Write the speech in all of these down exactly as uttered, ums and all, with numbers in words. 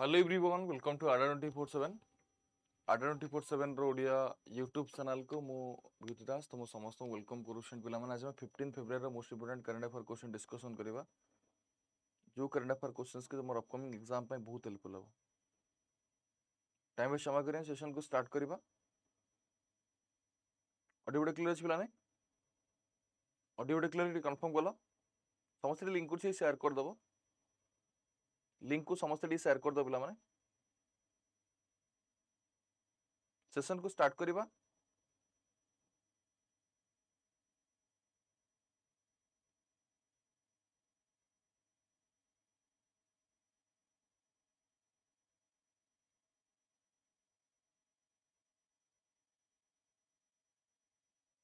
Hello everyone welcome to Adda two four seven Adda two four seven रो Odia YouTube channel को मु भूति दास तुम समस्त वेलकम करू पिला माने आज पंद्रह फेब्रुअरी रो most important current affair question discussion करबा जो करंट अफेयर क्वेश्चंस के तुम अपकमिंग एग्जाम पे बहुत हेल्पफुल हो टाइम वेस्ट क्षमा करें सेशन को स्टार्ट करबा ऑडियो वीडियो क्लियर पिला ने ऑडियो वीडियो क्लियर कंफर्म करला समस्त लिंक को शेयर कर दबो लिंक को समस्ते शेयर कर दो पिला माने सेशन को स्टार्ट करिबा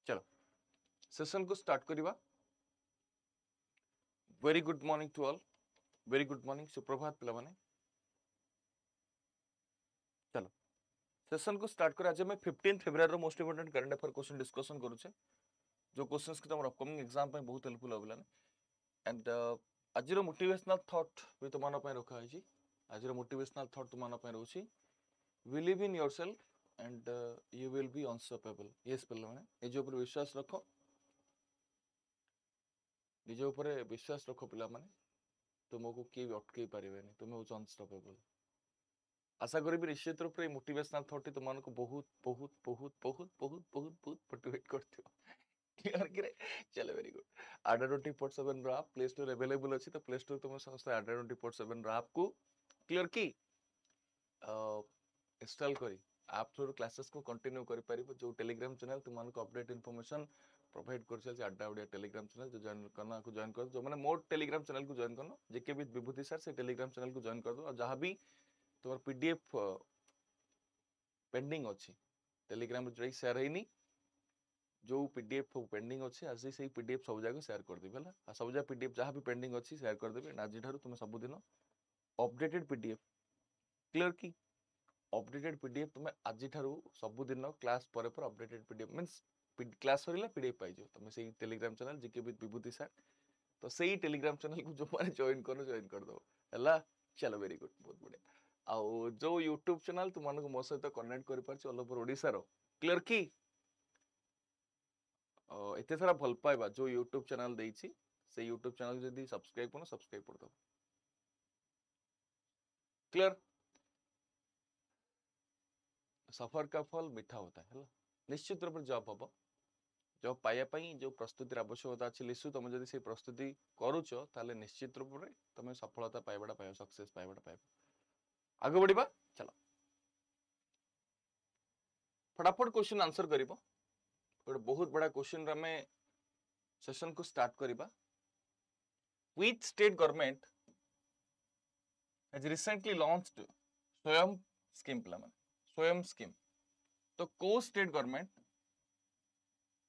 चलो सेशन को स्टार्ट करिबा very good morning to all very good morning सुप्रभात पिला माने चलो सेशन को स्टार्ट कर आज मैं पंद्रह फेब्रुअरी रो most important current affair question discussion करू छे जो क्वेश्चंस के हमर अपकमिंग एग्जाम पे बहुत हेल्पफुल होबला ने एंड आज रो मोटिवेशनल थॉट भी तुमान पे रखा है जी आज रो मोटिवेशनल थॉट तुमान पे रहूची believe in yourself and you will be unstoppable yes पिला माने ए जो ऊपर विश्वास रखो निज ऊपर विश्वास रखो पिला माने तुमको किए भी अटकई पारे नहीं तुम हूँ अनस्टॉपेबल आशा करी निश्चित रूप से मोटिवेशनल थॉट तुमको बहुत बहुत बहुत बहुत बहुत बहुत बहुत मोटिवेट कर क्लियर कि चलो very good Adda two four seven app play store available अच्छी तो प्ले स्टोर तुम समस्त Adda two four seven app को क्लियर की इंस्टॉल करी आप थ्रू क्लासेस को कंटिन्यू कर पार जो टेलीग्राम चैनल तुमको अपडेट इनफॉरमेशन प्रोवाइड कर चल अड्डा ओडिया टेलीग्राम चैनल जो ज्वाइन करना को ज्वाइन कर जो मैंने मोर टेलीग्राम चैनल को ज्वाइन करना जेके भी विभूति सर से टेलीग्राम चैनल को ज्वाइन कर दो और जहाँ भी तुम्हार पीडीएफ पेंडिंग अच्छी टेलीग्राम जो शेयर है जो पीडीएफ पेंडिंग अच्छे आज से पीडीएफ सब जगह शेयर करदेवि है सब जगह पीडीएफ जहाँ भी पेंडिंग अच्छी शेयर करदेवि आज तुम सबुदिन अपडेटेड पीडीएफ क्लियर की अपडेटेड पीडीएफ तुम आज सबुदिन क्लास पर updated PDF means class sir PDF पाई तुम से Telegram channel JK with Bibhuti sir तो सही टेलीग्राम चैनल को जो मैंने जॉइन कर जॉइन कर दो है चलो वेरी गुड बहुत बढ़िया आउ जो यूट्यूब चैनल तुमको मो सहित कनेक्ट कर पार्छ ऑल ओवर ओडिसा रो क्लियर की एते सारा भल पाइबा जो यूट्यूब चैनल देछि से यूट्यूब चैनल जदी सब्सक्राइब करनो सब्सक्राइब कर दो क्लियर सफर का फल मीठा होता है निश्चित रूप से जॉब हम जॉब पाइबापी जो प्रस्तुति आवश्यकता अच्छी लिशु तुम जब से प्रस्तुति करुच ताले निश्चित रूप से तुम सफलता पाइबाटा पाइब सक्सेस पाइबाटा पाइब आगे बढ़िबा चलो फटाफट क्वेश्चन आंसर करिबो गोटे बहुत बड़ा क्वेश्चन आम सेशन को स्टार्ट करिबा which state government has recently launched Swayam scheme plan Swayam scheme तो को state government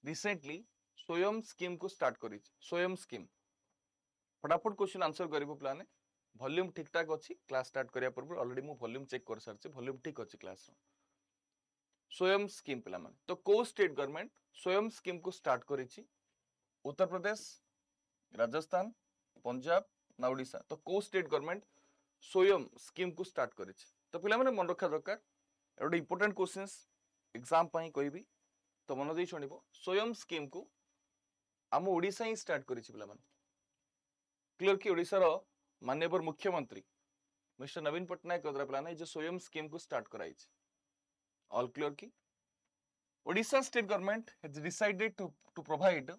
recently Swayam scheme को स्टार्ट करी स्वयं स्कीम फटाफट क्वेश्चन आंसर करिबो प्लान वॉल्यूम ठीक ठाक अच्छी क्लास स्टार्ट करिया पूर्व ऑलरेडी मु वॉल्यूम चेक कर सारछि वॉल्यूम ठीक अच्छी क्लास रो स्वयं स्कीम पिला माने तो को स्टेट गवर्नमेंट स्वयं स्कीम को स्टार्ट करी उत्तर प्रदेश राजस्थान पंजाब ना ओडिशा तो को स्टेट गवर्नमेंट स्वयं स्कीम को स्टार्ट करी तो पिला माने मन रखा दरकार गोटे इंपोर्टेंट क्वेश्चन एग्जाम पाई कह तो मन दे शुण स्वयं स्कीम को आम ओडिशा ही स्टार्ट कर क्लियर कि ओडिशा रो माननीय मुख्यमंत्री मिस्टर नवीन पटनायक प्लान है जो स्वयं स्कीम को स्टार्ट कराई ऑल क्लियर कि Odisha state government has decided to to provide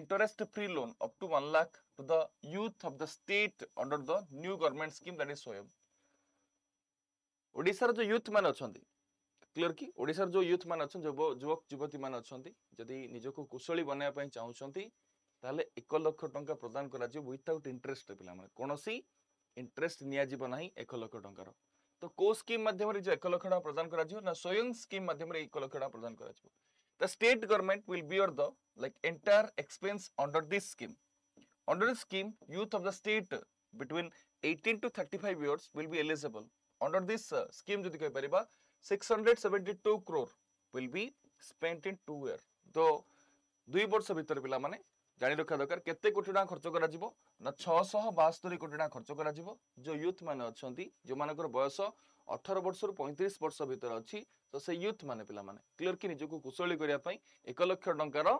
interest free loan up to one lakh to the youth of the state under the new government scheme that is Swayam Odisha रो जो youth मान अच्छा clear कि ओडिशा जो youth मान अच्छा युवक युवती मान अच्छा जदि निजको कुशली बनवाई चाहते एक लाख टंका प्रदान करा जिवो विदाउट इंटरेस्ट पिला माने कोनोसी इंटरेस्ट निया जिवो नाही एक लाख टंका रो तो को स्कीम माध्यम रे जो एक लाख टंका प्रदान करा जिवो ना स्वयं स्कीम माध्यम रे एक लाख टंका प्रदान करा जिवो the state government will bear the like entire expense under this scheme under this scheme youth of the state between eighteen to thirty-five years will be eligible under this scheme जदि कहि परिबा six hundred seventy-two crore will be spent in two year तो दो वर्ष भीतर पिला माने जानी रखा दरकार केते कोटी टाका खर्च करा जिवो ना छह सौ बासठ कोटी टाका खर्च करा जिवो जो यूथ माने अछंती जो मानकर बयस अठारह वर्ष रु पैंतीस वर्ष भीतर अछि तो से यूथ माने पिला माने क्लियर कि निजको कुशली करिया पई एक लाख टंका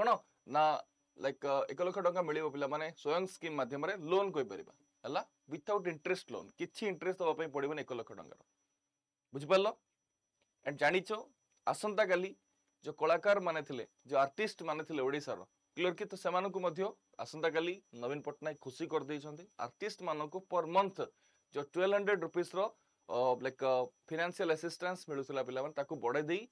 कोन ना लाइक एक लाख टंका मिलिबो पिला माने स्वयं स्कीम माध्यम रे लोन कोइ परिबा हला विदाउट इंटरेस्ट लोन किछि इंटरेस्ट दबा पई पडिबो एक लाख टंका बुझ पल्लो एंड जानिचो असंता काली जो कलाकार माने थिले जो आर्टिस्ट माने थिले ओडिसा रो क्लियर कि तो सेमान को मध्य आसंता काली नवीन पटनायक खुशी कर देइछंती आर्टिस्ट मान को पर मंथ जो बारह सौ रुपीस रो लाइक फाइनेंशियल असिस्टेंस मिलुतला पिला मान ताको बढे देई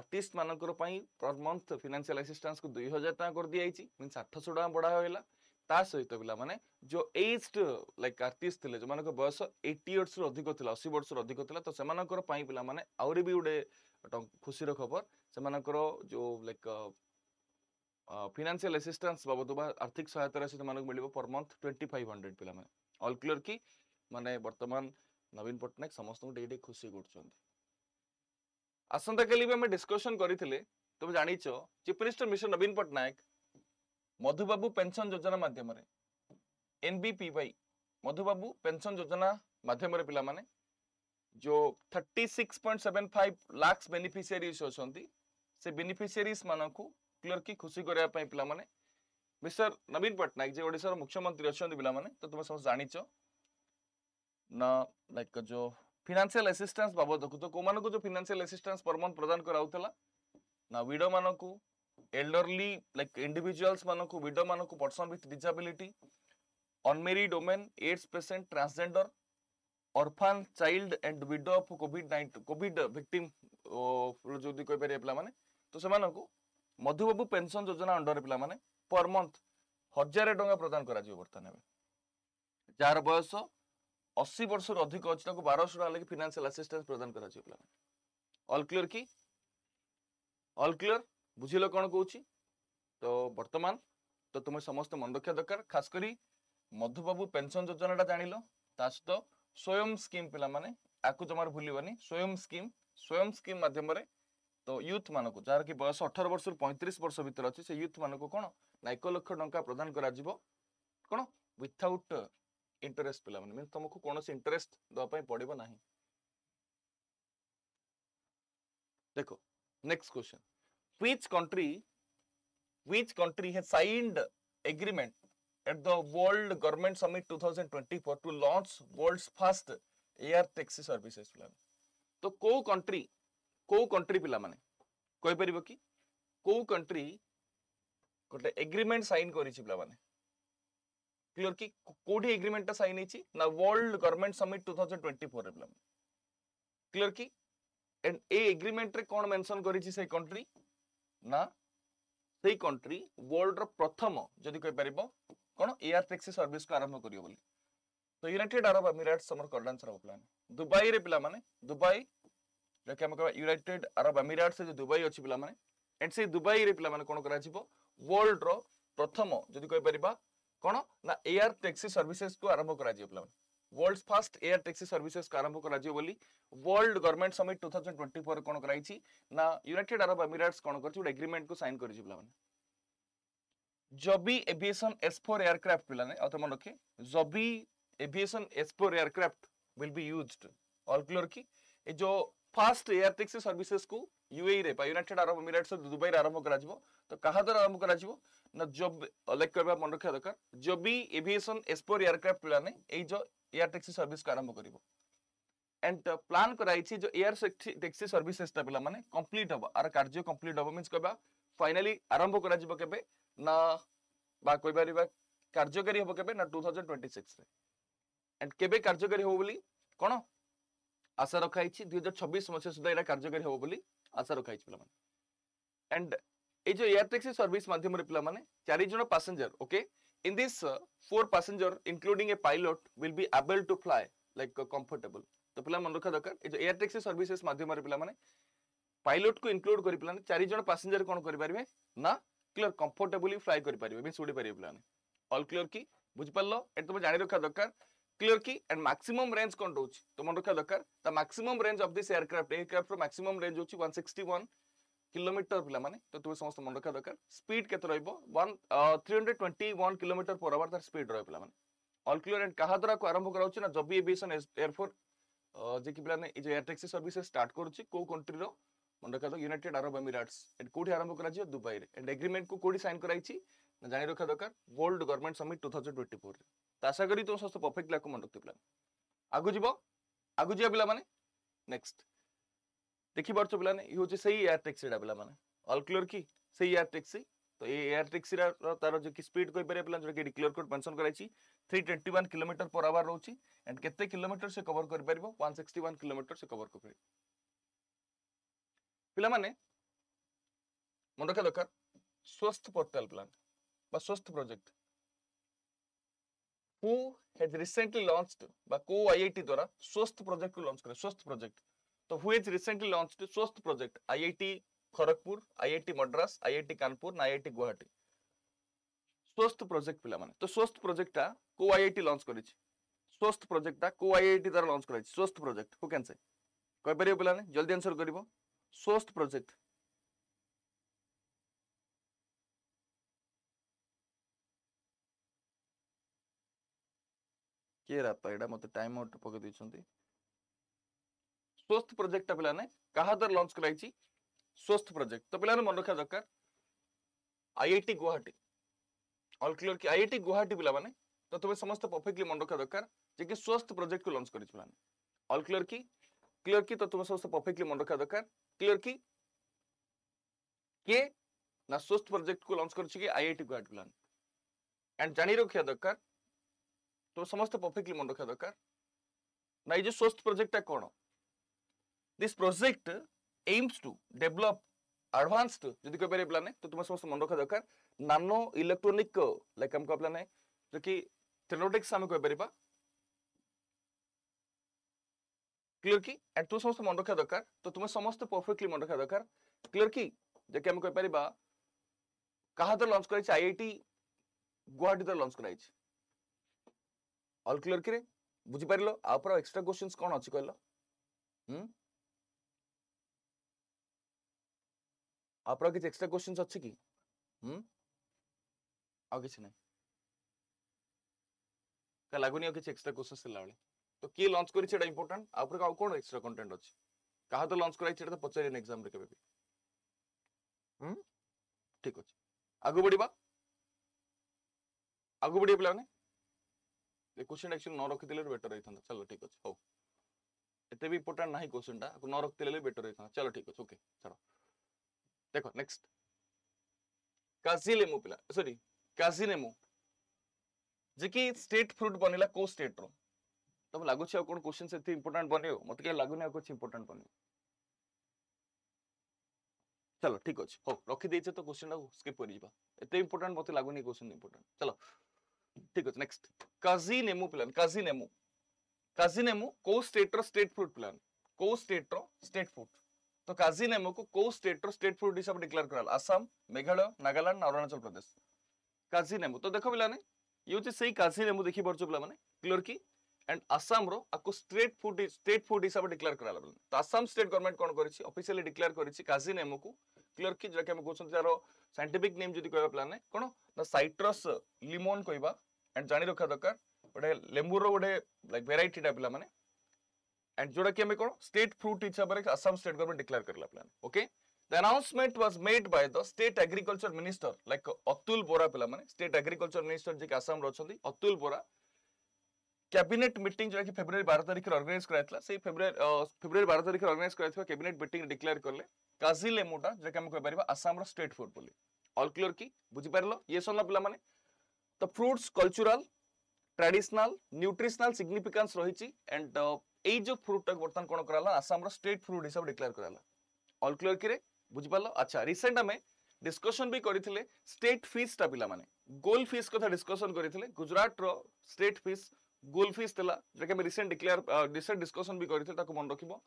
आर्टिस्ट मान को पई पर मंथ फाइनेंशियल असिस्टेंस को दो हज़ार टाका कर दियाई छी मींस आठ सौ टाका बढा होइला ता सहित पिला माने जो एज्ड लाइक आर्टिस्ट थिले जो मान को बयस अस्सी वर्ष रो अधिक थिला अस्सी वर्ष रो अधिक थिला तो सेमान को पई पिला माने आउरी भी उडे खुशी रो खबर सेमान को जो लाइक फाइनेंशियल असिस्टेंस बाबत बा आर्थिक सहायता राशि मानक मिलिबो पर मंथ पच्चीस सौ पिला माने ऑल क्लियर की माने वर्तमान नवीन पटनायक समस्त डेडी खुशी करछंती आसंता काली में डिस्कशन करितले तब जानिचो chief minister mister Naveen Patnaik Madhubabu pension योजना माध्यम रे एनबीपीवाई मधुबाबू पेंशन योजना माध्यम रे पिला माने जो छत्तीस पॉइंट सात पाँच लाख बेनिफिशियरीज होछंती से बेनिफिशियरीज मानकू क्लियर की खुशी करिया पई पिला माने मिस्टर नवीन पटनायक जे ओडिसा रो मुख्यमंत्री अछंती पिला माने तो तुम सब जानिचो ना लाइक जो फाइनेंशियल असिस्टेंस बाबत तो को मानको जो फाइनेंशियल असिस्टेंस पर मंथ प्रदान कराउतला ना विडो मानको एल्डरली लाइक इंडिविजुअल्स मानको विडो मानको person with disability unmarried women AIDS patient transgender orphan child and widow of COVID nineteen COVID victim जो दि कोइ परिया पिला माने तो से मानको मधुबाबू पेंशन योजना अंडर पिला माने पर मंथ हजार टका प्रदान करा जिवो वर्तमान में जार बयस अस्सी वर्ष रो अधिक अछि ताको बारह सौ टका लागि फाइनेंशियल असिस्टेंस प्रदान करा जिवो पिला ऑल क्लियर की ऑल क्लियर बुझिलो कोन कहूछि तो वर्तमान तो तुम समस्त मन रखिया दरकार खास करी मधुबाबू पेंशन योजना जानिलो ता सहित स्वयं स्कीम पिला माने आकु जमार भूलिबानी स्वयं स्कीम स्वयं स्कीम माध्यम रे तो यूथ मान को जार कि बयस अठारह वर्ष पैंतीस वर्ष भीतर अछि से यूथ मान को कोन एक लाख टका प्रदान करा जिवो कोन विदाउट इंटरेस्ट पिला माने मीन तुमको कोनोसी इंटरेस्ट दवा पई पड़िबो नाही देखो next question which country which country has signed agreement at the world government summit दो हज़ार चौबीस to launch world's first air taxi services पिला तो को कंट्री को कंट्री पिला माने कोइ परिबो कि को कंट्री कोटे एग्रीमेंट साइन करिछि पिला माने क्लियर कि कोडी एग्रीमेंट साइन हिछि ना वर्ल्ड गवर्नमेंट समिट दो हज़ार चौबीस रे पिला माने क्लियर कि एंड ए एग्रीमेंट रे कोन मेंशन करिछि से कंट्री ना से कंट्री वर्ल्ड रो प्रथम जदि कोइ परिबो कोन एयर टैक्सी सर्विस को आरंभ करियो बोली तो यूनाइटेड अरब एमिरेट्स समर करडान सर प्लान दुबई रे पिला माने दुबई जके हम कहबा यूनाइटेड अरब एमिरेट्स जे दुबई अछि पिला माने एंड से दुबई रे पिला माने कोन करा जिवो वर्ल्ड रो प्रथम जदि कोइ परिबा कोन ना एयर टैक्सी सर्विसेज को आरंभ करा जिवो पिला माने world's first air taxi services को आरंभ करा जिवो बोली वर्ल्ड गवर्नमेंट समिट दो हज़ार चौबीस कोन कराई छि ना यूनाइटेड अरब एमिरेट्स कोन करछि एक एग्रीमेंट को साइन करि जिवो पिला माने Joby Aviation S four aircraft पिला ने आ त मन रखे Joby Aviation S four aircraft will be used all clear की ए जो फर्स्ट एयर टैक्सी सर्विसेज को यूएई रे यूनाइटेड अरब एमिरेट्स दुबई रे आरंभ करा जिवो तो कहा द्वारा आरंभ करा जिवो ना जब लाइक करबा मन रखा दरकार जब भी एविएशन एस फोर एयरक्राफ्ट पिलाने ए जो एयर टैक्सी सर्विस को आरंभ करिवो एंड प्लान कराई छि जो एयर टैक्सी सर्विसेज ता पिला माने कंप्लीट होबा आर कार्य कंप्लीट होबा मींस कहबा फाइनली आरंभ करा जिवो केबे ना बा कोइ बारिबा कार्यकारी होबो केबे ना दो हज़ार छब्बीस रे एंड केबे कार्यकारी हो बोली कोन आशा रखाई दो हज़ार छब्बीस मसीह सुधा एटा कार्यकारी हो बोली आशा रखाई पिला माने एंड ए जो एयर टैक्सी सर्विस माध्यम रे पिला माने चारि जण passenger okay in this four passenger including a pilot will be able to fly like comfortable तो पिला मन रखा दरकार ए जो एयर टैक्सी सर्विसेज माध्यम रे पिला माने पायलट को इंक्लूड करि पिला ने चारि जण पैसेंजर कोन करि परिबे ना क्लियर कंफर्टेबली फ्लाई करि परिबे मींस उडी परिबे पिला ने ऑल क्लियर की बुझ पल्लो एटा तुम जानि रखा दरकार क्लियर की एंड मैक्सिमम रेंज कौन रोच तो मन रखा दरकार the maximum range of this aircraft aircraft रो मैक्सिमम रेंज होची एक सौ इकसठ किलोमीटर पिलाने तो तुम समस्त मन रखा दरकार स्पीड के three hundred twenty one kilometre per hour तार स्पीड रह पिलाने ऑल क्लियर एंड कहा द्वारा को आरंभ करा ना जब भी एविएशन एयरफोर्स जे कि पिलाने जे एयर टैक्सी सर्विस स्टार्ट करूची को कंट्री रो मन रखा दो यूनाइटेड अरब एमिरेट्स एंड कोठी आरंभ करा जे दुबई रे एंड एग्रीमेंट को कोठी साइन कराईची ना जानि रखा दरकार world government summit two thousand twenty four रे तो आशा करी तुम समस्त परफेक्ट लाको मन रखते पिलाने आगु जीव आगु जीव पिला माने नेक्स्ट देखि पार्छ पिलाने इ होचे सही एयर टैक्सी डा पिला माने ऑल क्लियर की सही एयर टैक्सी तो ए एयर टैक्सी रा तारो जे कि स्पीड कोइ परे पिला जो कि डिक्लेयर कोड मेंशन कराइची three hundred twenty one kilometre per hour रहउची एंड केते किलोमीटर से कवर कर परबो वन सिक्स्टी वन किलोमीटर से कवर कर पिला माने मन रखा दरकार स्वस्थ पोर्टल प्लान बा Swasth project who has recently launched by co I I T द्वारा स्वस्थ प्रोजेक्ट को लॉन्च करे स्वस्थ प्रोजेक्ट तो who has recently launched Swasth project I I T Kharagpur I I T Madras I I T Kanpur I I T Guwahati Swasth project पिला माने तो स्वस्थ प्रोजेक्ट ता को I I T लॉन्च करिस स्वस्थ प्रोजेक्ट ता को I I T द्वारा लॉन्च कराइस Swasth project who can say कोइ परियो पिला ने जल्दी आंसर करिवो स्वस्थ प्रोजेक्ट के राता एडा मते टाइम आउट पके दिसंती स्वस्थ प्रोजेक्ट पिला ने कहा दर लॉन्च कराईची स्वस्थ प्रोजेक्ट तो पिला ने मन रखा दरकार आईआईटी गुवाहाटी ऑल क्लियर की आईआईटी गुवाहाटी पिला माने तो तबे समस्त परफेक्टली मन रखा दरकार जे कि स्वस्थ प्रोजेक्ट को लॉन्च करिस पिला ने ऑल क्लियर की क्लियर की तो तुम समस्त परफेक्टली मन रखा दरकार क्लियर की के ना स्वस्थ प्रोजेक्ट को लॉन्च करछि कि आईआईटी गुवाहाटी पिला ने एंड जानि रखिया दरकार तो समस्त परफेक्टली मन रखा दरकार ना ये जो स्वस्थ प्रोजेक्ट है कौन this project aims to develop advanced यदि कोई प्लान है तो तुम समस्त मन रखा दरकार नानो इलेक्ट्रोनिक लाइक हमको प्लान है जो कि थेरोटिक्स हम कोई परबा क्लियर की एंड तुम समस्त मन रखा दरकार तो तुम समस्त परफेक्टली मन रखा दरकार क्लियर की जे कि हम कोई परबा कहा तो लॉन्च कराई आईआईटी गुवाहाटी तो लॉन्च कराई ऑल क्लियर करे बुझी पारिलो आपरा एक्स्ट्रा क्वेश्चंस कोन अछि कहलो हम आपरा कि एक्स्ट्रा क्वेश्चंस अछि कि हम आ किछ नै का लागुनी कि एक्स्ट्रा क्वेश्चंस लावले तो के लॉन्च करी छेडा इंपोर्टेंट आपरा का कोन एक्स्ट्रा कंटेंट अछि कहा तो लॉन्च कराई छेडा तो पछारे ने एग्जाम रे केबे भी हम ठीक अछि आगु बढ़ीबा आगु बढ़ी प्लान है क्वेश्चन एक्चुअली न रखिले बेटर रहता चलो ठीक अच्छे हौ एते भी इंपोर्टेंट नाही क्वेश्चन टा न रखिले बेटर रहता चलो ठीक अच्छे ओके चलो देखो नेक्स्ट काजीलेमु पिला सॉरी काजीलेमु जे कि स्टेट फ्रूट बनिला को स्टेट रो तब लागो छ कोन क्वेश्चन सेते इंपोर्टेंट बनियो मत के लागो नै कुछ इंपोर्टेंट बनियो चलो ठीक अच्छे हौ रखि दैछे तो क्वेश्चन टा स्किप करि दिबा एते इंपोर्टेंट मत लागो नै क्वेश्चन इंपोर्टेंट चलो ठीक अछि नेक्स्ट काजीनेमु प्लान काजीनेमु काजीनेमु को स्टेट रो स्टेट फ्रूट प्लान को स्टेट रो स्टेट फ्रूट तो काजीनेमु को को स्टेट रो स्टेट फ्रूट हिसाब डिक्लेयर करल आसाम मेघालय नागालैंड अरुणाचल प्रदेश काजीनेमु तो देखो पिलाने यो जे सही काजीनेमु देखि परछु पिला माने क्लियर की एंड आसाम रो आको स्टेट फ्रूट स्टेट फ्रूट हिसाब डिक्लेयर करल तो आसाम स्टेट गवर्नमेंट कोन करिछि ऑफिशियली डिक्लेयर करिछि काजीनेमु को क्लियर की जे के हम कोछन तारो साइंटिफिक नेम जदी कहबा प्लान ने कोन ना साइट्रस लिमोन कहबा एंड जानी रखा दरकार गोटे लेंबू रो गोटे लाइक वेराइटी टा पिला माने एंड जोडा के में कोन स्टेट फ्रूट हिसाब रे असम स्टेट गवर्नमेंट डिक्लेयर करला plan okay the announcement was made by the state agriculture minister like Atul Bora पिला माने स्टेट एग्रीकल्चर मिनिस्टर जे असम रो छथि अतुल बोरा कैबिनेट मीटिंग जो कि फेब्रुवारी बारह तारिख रे ऑर्गेनाइज करायतला सेही फेब्रुवारी फेब्रुवारी बारह तारिख रे ऑर्गेनाइज करायतवा कैबिनेट मीटिंग डिक्लेयर करले काजीलेमुटा जे के हम कह परबा असम रो स्टेट फ्रूट बोली ऑल क्लियर की बुझी पारलो ये सोना पिला माने तो fruits cultural traditional nutritional significance रहिची एंड ए जो फ्रूट बर्तन कोन कराला आसाम रो स्टेट फ्रूट हिसाब डिक्लेयर कराला ऑल क्लियर की रे बुझी पारलो अच्छा रिसेंट हमें डिस्कशन भी करिथिले स्टेट फिश ता पिला माने गोल फिश कथा डिस्कशन करिथिले गुजरात रो स्टेट फिश गोल फिश तला जे के रिसेंट डिक्लेयर रिसेंट डिस्कशन भी करिथिले ताको मन रखिबो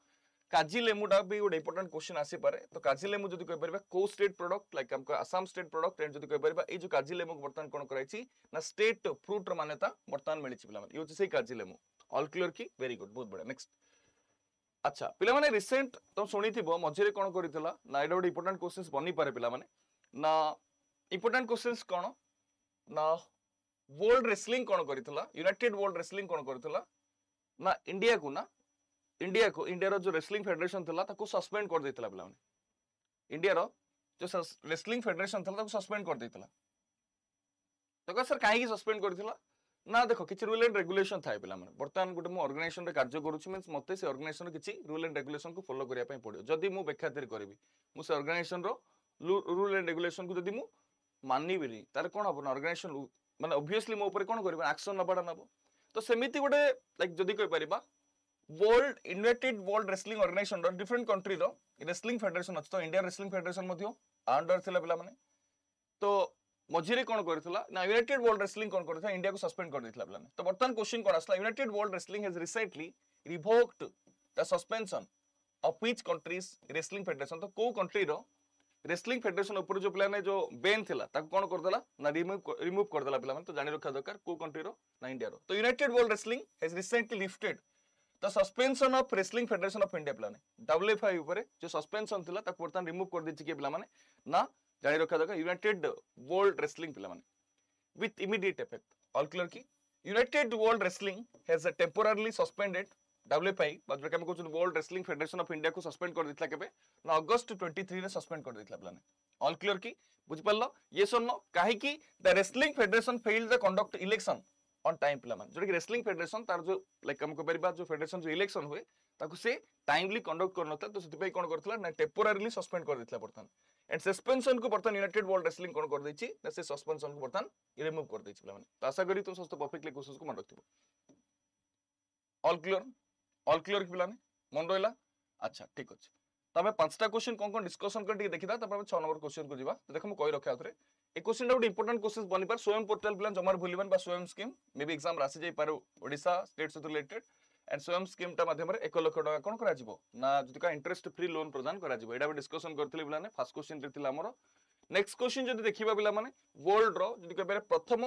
काजीलेमुटा भी गोटे इंपोर्टेंट क्वेश्चन आसी पारे तो काजीलेमु जदि कह परबा को स्टेट प्रोडक्ट लाइक हमको आसाम स्टेट प्रोडक्ट एंड जदि कह परबा ए जो काजीलेमु बर्तन कोन कराईची ना स्टेट फ्रूट मान्यता बर्तन मिलिछि पिला माने यो जे सही काजीलेमु ऑल क्लियर की वेरी गुड बहुत बड़ा नेक्स्ट अच्छा पिला माने रिसेंट तुम सुनी थी मझे कौन करना ना ये गोटे इंपोर्टाट क्वेश्चन बनी पारे पिला माने ना इंपोर्टाट क्वेश्चन कौन ना वर्ल्ड रेसलिंग कौन करता यूनाइटेड वर्ल्ड रेसलिंग कौन करता ना इंडिया को ना इंडिया को इंडिया जो रेसलिंग फेडरेशन था सस्पेंड कर देता पिला माने इंडिया जो रेसलिंग फेडरेशन था सस्पेंड कर देता तो सर कहीं सस्पेंड कर ना देखो किसी रूल एंड रेगुलेशन थाए पिला माने बर्तमान गोटे मु ऑर्गेनाइजेशन रे कार्य करूछु मींस मते से ऑर्गेनाइजेशन रे किसी रूल एंड रेगुलेशन को फॉलो करिया पई पड़ियो जदी मु बेखातिर करबी मु से ऑर्गेनाइजेशन रो रूल एंड रेगुलेशन को जदी मु मानिबी नी तार कोन हबो ऑर्गेनाइजेशन माने ऑब्वियसली मो ऊपर कोन करबा एक्शन नबाडा नबो तो सेमिति गोटे लाइक जदी कहि परिबा world united world wrestling organisation रो डिफरेंट कंट्री रो रेसलिंग फेडरेशन अछि तो इंडिया रेसलिंग फेडरेशन मथियो अंडर थिला पिला माने तो मझे कौन करता ना यूनाइटेड वर्ल्ड रेसलिंग कौन करता इंडिया को सस्पेंड कर देता पे तो बर्तमान क्वेश्चन कौन आसला United world wrestling has recently revoked the suspension of which country's wrestling federation तो को कंट्री रो रेसलिंग फेडरेशन ऊपर जो प्लान है जो बैन थिला ताको कौन करदला ना रिमूव रिमूव करदला पिला माने तो जानि रखा दरकार को कंट्री रो ना इंडिया रो तो United world wrestling has recently lifted the suspension of wrestling federation of India plan WFI ऊपर जो सस्पेंशन थिला ताको बर्तमान रिमूव कर दिछि के पिला माने ना जानी रखा दरकार यूनाइटेड वर्ल्ड रेसलिंग पिला माने with immediate effect all clear की United world wrestling has temporarily suspended WFI बाद में कहू world wrestling federation of India को सस्पेंड कर देता केबे ना अगस्त तेईस रे सस्पेंड कर देता पिला ने ऑल क्लियर की बुझ पल्लो ये सुनलो काहे की the wrestling federation failed the conduct election on time पिला माने जो रेसलिंग फेडरेशन तार जो लाइक हम को परिबा जो फेडरेशन जो इलेक्शन हुए ताको से टाइमली कंडक्ट करनता तो सेति पे कोन करथला ना टेम्पोररली सस्पेंड कर देता बर्तन एंड सस्पेंशन को बर्तमान यूनाइटेड वर्ल्ड रेसलिंग कौन कर देछि ना से सस्पेंशन को बर्तमान रिमूव कर देछि पिला माने तो आशा करी तुम सब परफेक्टली क्वेश्चंस को मन रखथिबो ऑल क्लियर ऑल क्लियर पिला ने मन रोइला अच्छा ठीक अछि तबे पांचटा क्वेश्चन कोन कोन डिस्कशन कर देखि दा तब हम छह नंबर क्वेश्चन को जीवा तो देखो हम कहि रखा आथरे ए क्वेश्चन एक इंपोर्टेंट क्वेश्चन बनि पर स्वयं पोर्टल पिला जमार भुलिबन बा स्वयं स्कीम मे बी एग्जाम रासी जाय पारो ओडिसा स्टेट से रिलेटेड एंड स्वयं स्कीम ता माध्यम रे एक लाख टका कोन करा जिवो ना जदि का इंटरेस्ट फ्री लोन प्रदान करा जिवो एडा भी डिस्कशन करथिले पिला ने फर्स्ट क्वेश्चन रे थिला हमरो नेक्स्ट क्वेश्चन जदि देखिबा पिला माने वर्ल्ड रो जदि का प्रथम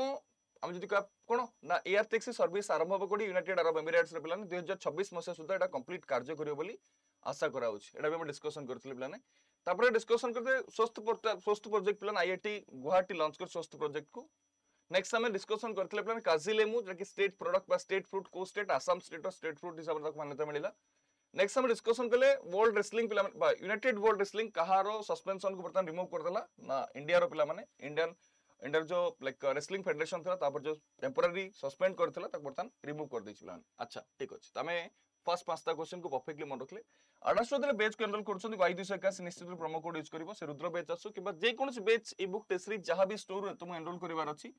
हम जदि का कोन ना एयर टैक्सी सर्विस आरंभ होब कोडी यूनाइटेड अरब एमिरेट्स रे पिला ने दो हज़ार छब्बीस मसिया सुद्धा एडा कंप्लीट कार्य करियो बोली आशा करा होछि एडा भी हम डिस्कशन करथिले पिला ने तापर डिस्कशन करते स्वस्थ पोर्टल स्वस्थ प्रोजेक्ट पिला आईआईटी गुवाहाटी लॉन्च कर स्वस्थ प्रोजेक्ट को नेक्स्ट समय डिस्कशन करथिले प्लान काजिलेमु जकि स्टेट प्रोडक्ट बा स्टेट फ्रूट को स्टेट आसाम स्टेट और स्टेट फ्रूट हिसाब तक मान्यता मिलला नेक्स्ट समय डिस्कशन करले वर्ल्ड रेसलिंग पिला बा यूनाइटेड वर्ल्ड रेसलिंग कहारो सस्पेंशन को बर्तन रिमूव कर देला ना इंडिया रो पिला माने इंडियन इंडिया जो लाइक रेसलिंग फेडरेशन थरा तापर जो टेंपरेरी सस्पेंड करथिला तक बर्तन रिमूव कर दै छिलान अच्छा ठीक अछि तमे फर्स्ट पांचटा क्वेश्चन को परफेक्टली मन रखले आठ सौ बैच को एनरोल करछन वाई टू एकासी निश्चित प्रोमो कोड यूज करबो से रुद्र बैच आसो किबा जे कोनसी बैच ई बुक टेसरी जहां भी स्टोर तुम एनरोल करबार अछि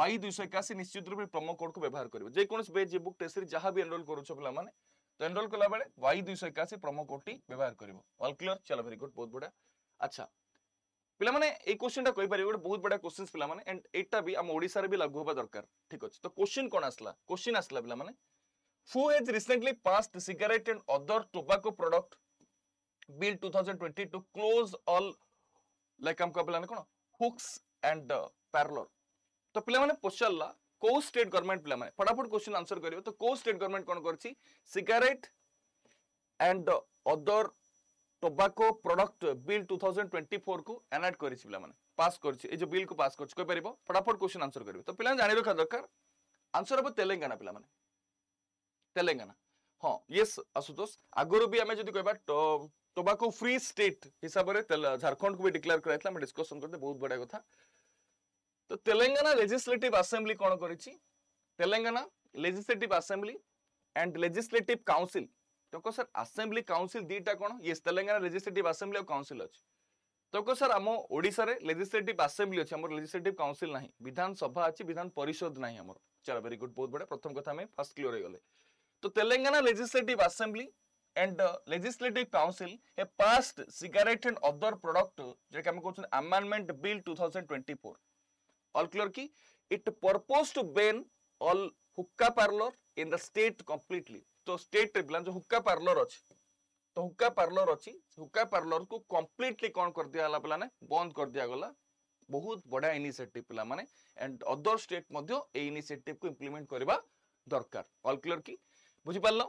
वाई टू एकासी निश्चित रूप प्रोमो कोड को व्यवहार करिवो जे कोनस बेज बुक टेसरी जहां भी एनरोल करूछ पिला माने तो एनरोल कला बेले वाई टू एकासी प्रोमो कोड टी व्यवहार करिवो ऑल क्लियर चलो वेरी गुड बहुत बड़ा अच्छा पिला माने ए क्वेश्चनटा कोइ पारि बहुत बड़ा क्वेश्चंस पिला माने एंड एटा भी हम ओडिसा रे भी लागू होबा दरकार ठीक अछि तो क्वेश्चन कोन आसला क्वेश्चन आसला पिला माने who has recently passed cigarette and other tobacco product bill twenty twenty to close all like हम कबला ने कोन hooks and uh, parlor तो पिला माने पोचला को स्टेट गवर्नमेंट पिला माने फटाफट क्वेश्चन आंसर करियो तो को स्टेट गवर्नमेंट कोन करछि cigarette and other tobacco product bill दो हज़ार चौबीस को एनएक्ट करछि पिला माने पास करछि ए जो बिल को पास करछि कोइ परिबो फटाफट क्वेश्चन आंसर करियो तो पिला जानि रखा दरकार आंसर अब तेलंगाना पिला माने तेलंगाना हां यस आशुतोष आगरो भी हमें जदी कहबा टोबैको फ्री स्टेट हिसाब रे झारखंड को भी डिक्लेयर कराइतला हम डिस्कशन करते बहुत बड़ा कथा तो तेलंगाना लेजिस्लेटिव असेंबली कौन करिछि Telangana legislative assembly and legislative council तो को सर असेंबली काउंसिल दीटा कौन यस तेलंगाना लेजिस्लेटिव असेंबली और काउंसिल अछि तो को सर हम ओडिसा रे लेजिस्लेटिव असेंबली अछि हमर लेजिस्लेटिव काउंसिल नाही विधानसभा अछि विधान परिषद नाही हमर चलो वेरी गुड बहुत बड़ा प्रथम कथा में फर्स्ट क्लियर हो गले तो Telangana legislative assembly and legislative council हे passed cigarette and other product जे हम कहू अमेंडमेंट बिल दो हज़ार चौबीस all clear ki it purpose to ban all hookah parlor in the state completely to state re plan jo hookah parlor achi to hookah parlor achi hookah parlor ko completely kon kar diya la plan bond kar diya gala bahut bada initiative pila mane and other state madhyo ei initiative ko implement kariba darkar all clear ki bujhi parlo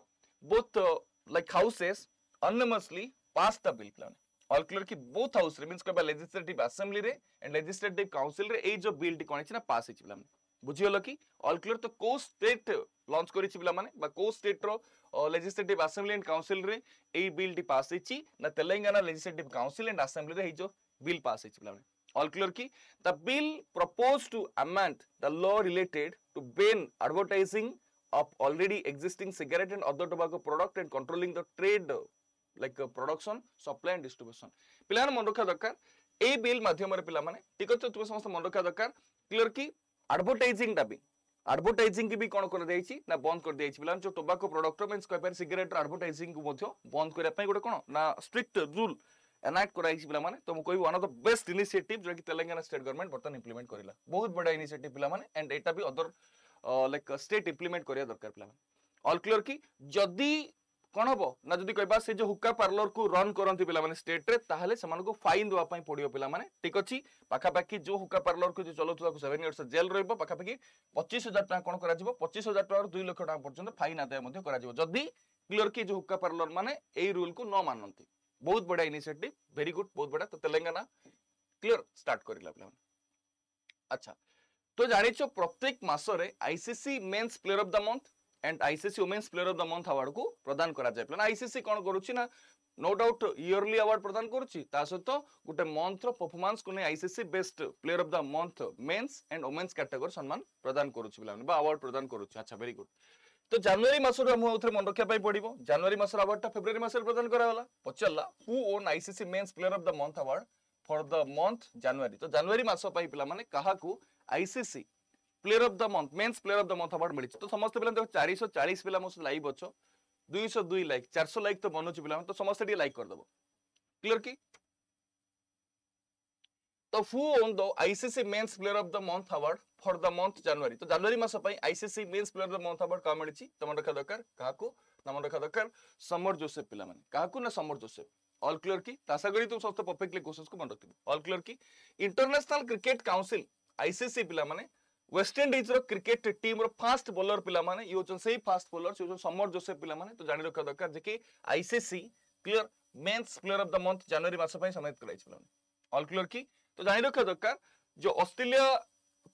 both like House says, unanimously passed the bill plan. All clear ki both house re means kaba legislative assembly re and legislative council re ei jo bill ti kon china pass he chibla mane bujhi holo ki all clear to ko state launch kori chibla mane ba ko state ro legislative assembly and council re ei bill ti pass he chi na Telangana legislative council and assembly re ei jo bill pass he chibla mane all clear ki the bill proposed to amend the law related to ban advertising of already existing cigarette and other tobacco product and controlling the trade like production, supply and distribution. पिलाने मन रखा दरकार ए bill माध्यम रे पिला माने ठीक अछि तुमे समस्त मन रखा दरकार क्लियर की एडवर्टाइजिंग दा भी एडवर्टाइजिंग की भी कोन कर देइ छी ना बंद कर देइ छी पिलान जो टोबैको प्रोडक्ट मेंस कोइ पर सिगरेट एडवर्टाइजिंग को मध्य बंद करै पई गोटे कोन ना स्ट्रिक्ट रूल एनाक्ट कराइ छी पिला माने तो म कोइ one of the best initiative जो कि तेलंगाना स्टेट गवर्नमेंट बर्तन इंप्लीमेंट करिला बहुत बड़ा इनिशिएटिव पिला माने एंड एटा भी अदर लाइक स्टेट इंप्लीमेंट करिया दरकार पिला माने ऑल क्लियर की जदी कौन हम ना जब कह से जो हुक्का पार्लर को रन करती पे स्टेट रे ताहले समान को फाइन देवाई पड़ो पे ठीक अच्छी पखापाखि जो हुक्का पार्लर को चलाऊ सेवेन इयर्स जेल रखापाखि पचीस हजार टाँग कौन कर पचीस हजार टकर दुई लक्ष टाँग पर्यटन फाइन आदाय जदि क्लियर कि जो हुक्का पार्लर मैंने रूल को न मानती बहुत बड़ा इनिशिएटिव वेरी गुड बहुत बड़ा तो तेलंगाना क्लियर स्टार्ट करा पे अच्छा तो जान प्रत्येक मसरे ICC men's player of the month and ICC women's player of the month award को प्रदान करा जाय प्लान आईसीसी कोन करूची ना नो डाउट इयरली अवार्ड प्रदान करूची ता सहित गुटे मंथ रो परफॉर्मेंस को ने ICC best player of the month men's and women's category सम्मान प्रदान करूची प्लान बा अवार्ड प्रदान करूची अच्छा वेरी गुड तो जनवरी मासर हम उथरे मन रखिया पाई पड़िबो जनवरी मासर अवार्डटा फेब्रुवारी मासर प्रदान करावला पचल्ला who won ICC men's player of the month award for the month January तो जनवरी मास पाई पिला माने कहा को ICC player of the month men's player of the month award मिली तो समस्त पे देखो चार सौ चालीस पे मोदी लाइव अच्छे दुई सौ दुई लाइक चार सौ लाइक तो बनोचे पे तो समस्त लाइक करदेव क्लियर की तो who won the ICC men's player of the month award for the month January तो जनवरी मास पई ICC men's player of the month award का मिली तो मन रखा दरकार क्या मन रखा दरकार समर जोसेफ पे क्या समर जोसेफ ऑल क्लियर की आशा करी तुम समस्त परफेक्टली क्वेश्चन को मन रखिए ऑल क्लियर की इंटरनेशनल क्रिकेट काउंसिल आईसीसी पे वेस्ट इंडीज रो क्रिकेट टीम रो फास्ट बॉलर पिला माने यो जन सेही फास्ट बॉलर से समर जोसेफ पिला माने तो जानि रखा दरकार जे कि ICC clear men's player of the month जनवरी मास पई सम्मानित कराइ छला ऑल क्लियर की तो जानि रखा दरकार जो ऑस्ट्रेलिया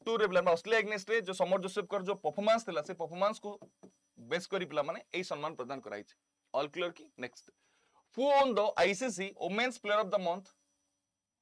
टूर रे पिला माने ऑस्ट्रेलिया अगेंस्ट रे जो समर जोसेफ कर जो परफॉर्मेंस देला से परफॉर्मेंस को बेस करी पिला माने एई सम्मान प्रदान कराइ छ ऑल क्लियर की next who won the ICC women's player of the month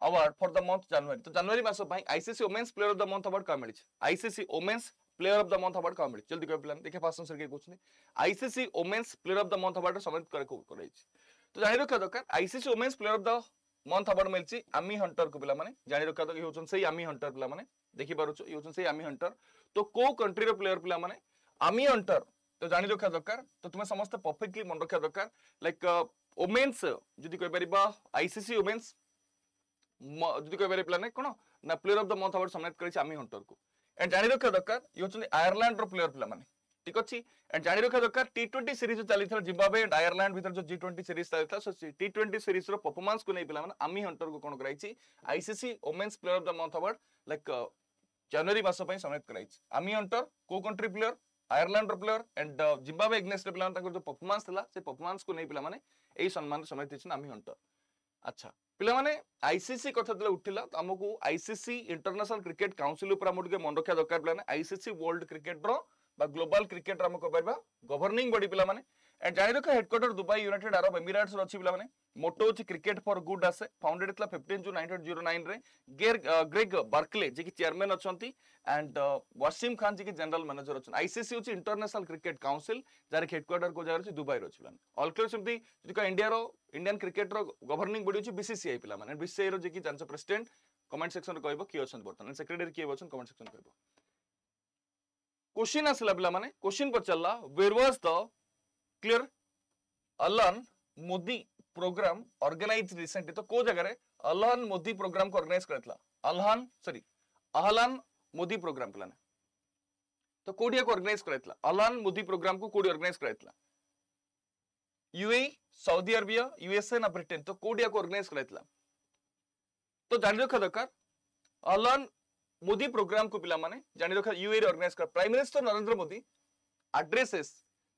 award for the month January तो जनवरी मास पई ICC women's player of the month award का मिली ICC women's player of the month award का मिली जल्दी कर प्लान देखे फास्ट आंसर के कुछ नहीं ICC women's player of the month award सम्मानित कर को करै छी तो जानि रखा दरकार ICC women's player of the month award मिली छी अमी हंटर को पिला माने जानि रखा दरकार होचन सही अमी हंटर पिला माने देखि पारो छ होचन सही अमी हंटर तो को कंट्री रो प्लेयर पिला माने अमी हंटर तो जानि रखा दरकार तो तुमे समस्त परफेक्टली मन रखा दरकार लाइक वुमेन्स जदि कहि परिबा आईसीसी वुमेन्स जो कह पारे कौन ना player of the month award सम्मानित करें आमी हंटर को एंड जानी रखा दरकार ये होंगे आयरलैंड रो प्लेयर पिला माने ठीक अच्छी एंड जानी रखा दरकार टी ट्वेंटी सीरीज चली जिम्बाब्वे एंड आयरलैंड भीतर जो जी ट्वेंटी सीरीज चलता सो टी ट्वेंटी सीरीज रो परफॉर्मेंस को नहीं पिला माने आमी हंटर को कौन कराई ICC women's player of the month award like जनवरी मास पई सम्मानित कराई आमी हंटर को कंट्री प्लेयर आयरलैंड रो प्लेयर एंड जिम्बाब्वे अगेंस्ट पिला माने जो परफॉर्मेंस था से परफॉर्मेंस को नहीं पिला माने एई सम्मान सम्मानित हेछन आमी हंटर अच्छा पिला माने आईसीसी कथा दले उठिला तो हमको आईसीसी इंटरनेशनल क्रिकेट काउंसिल ऊपर हम के मन रखा दरकार पिला आईसीसी वर्ल्ड क्रिकेट रो बा ग्लोबल क्रिकेट रो हम को परबा गवर्निंग बॉडी पिला माने एंड जानि रखा headquarter Dubai United Arab Emirates रो अछि पिला माने मोटो छ क्रिकेट फॉर गुड आसे फाउंडेड इतला पंद्रह जून उन्नीस सौ नौ रे गेर ग्रेग बार्कले जे कि चेयरमैन अछंती एंड वासिम खान जे कि जनरल मैनेजर अछन आईसीसी छ इंटरनेशनल क्रिकेट काउंसिल जार हेडक्वार्टर को जार छ दुबई रो छिलन ऑल क्लियर सेमती जे का इंडिया रो इंडियन क्रिकेट रो गवर्निंग बॉडी होची बीसीसीआई पिला माने बीसीसीआई रो जे कि जानसो प्रेसिडेंट कमेंट सेक्शन रे कहबो की अछन बर्तन सेक्रेटरी की अछन कमेंट सेक्शन कहबो क्वेश्चन आसला पिला माने क्वेश्चन पर चलला where was the clear Alan Modi programme organise recently तो को जगह रे अलन मोदी प्रोग्राम को ऑर्गेनाइज करतला अलन सॉरी अहलन मोदी प्रोग्राम पिला ने तो कोडिया को ऑर्गेनाइज करतला अलन मोदी प्रोग्राम को कोडी ऑर्गेनाइज करतला यूएई सऊदी अरबिया यूएसए ना ब्रिटेन तो कोडिया को ऑर्गेनाइज कराइतला तो जानि रखा दरकार अलन मोदी प्रोग्राम को पिला माने जानि रखा यूएई रे ऑर्गेनाइज कर prime minister Narendra Modi addresses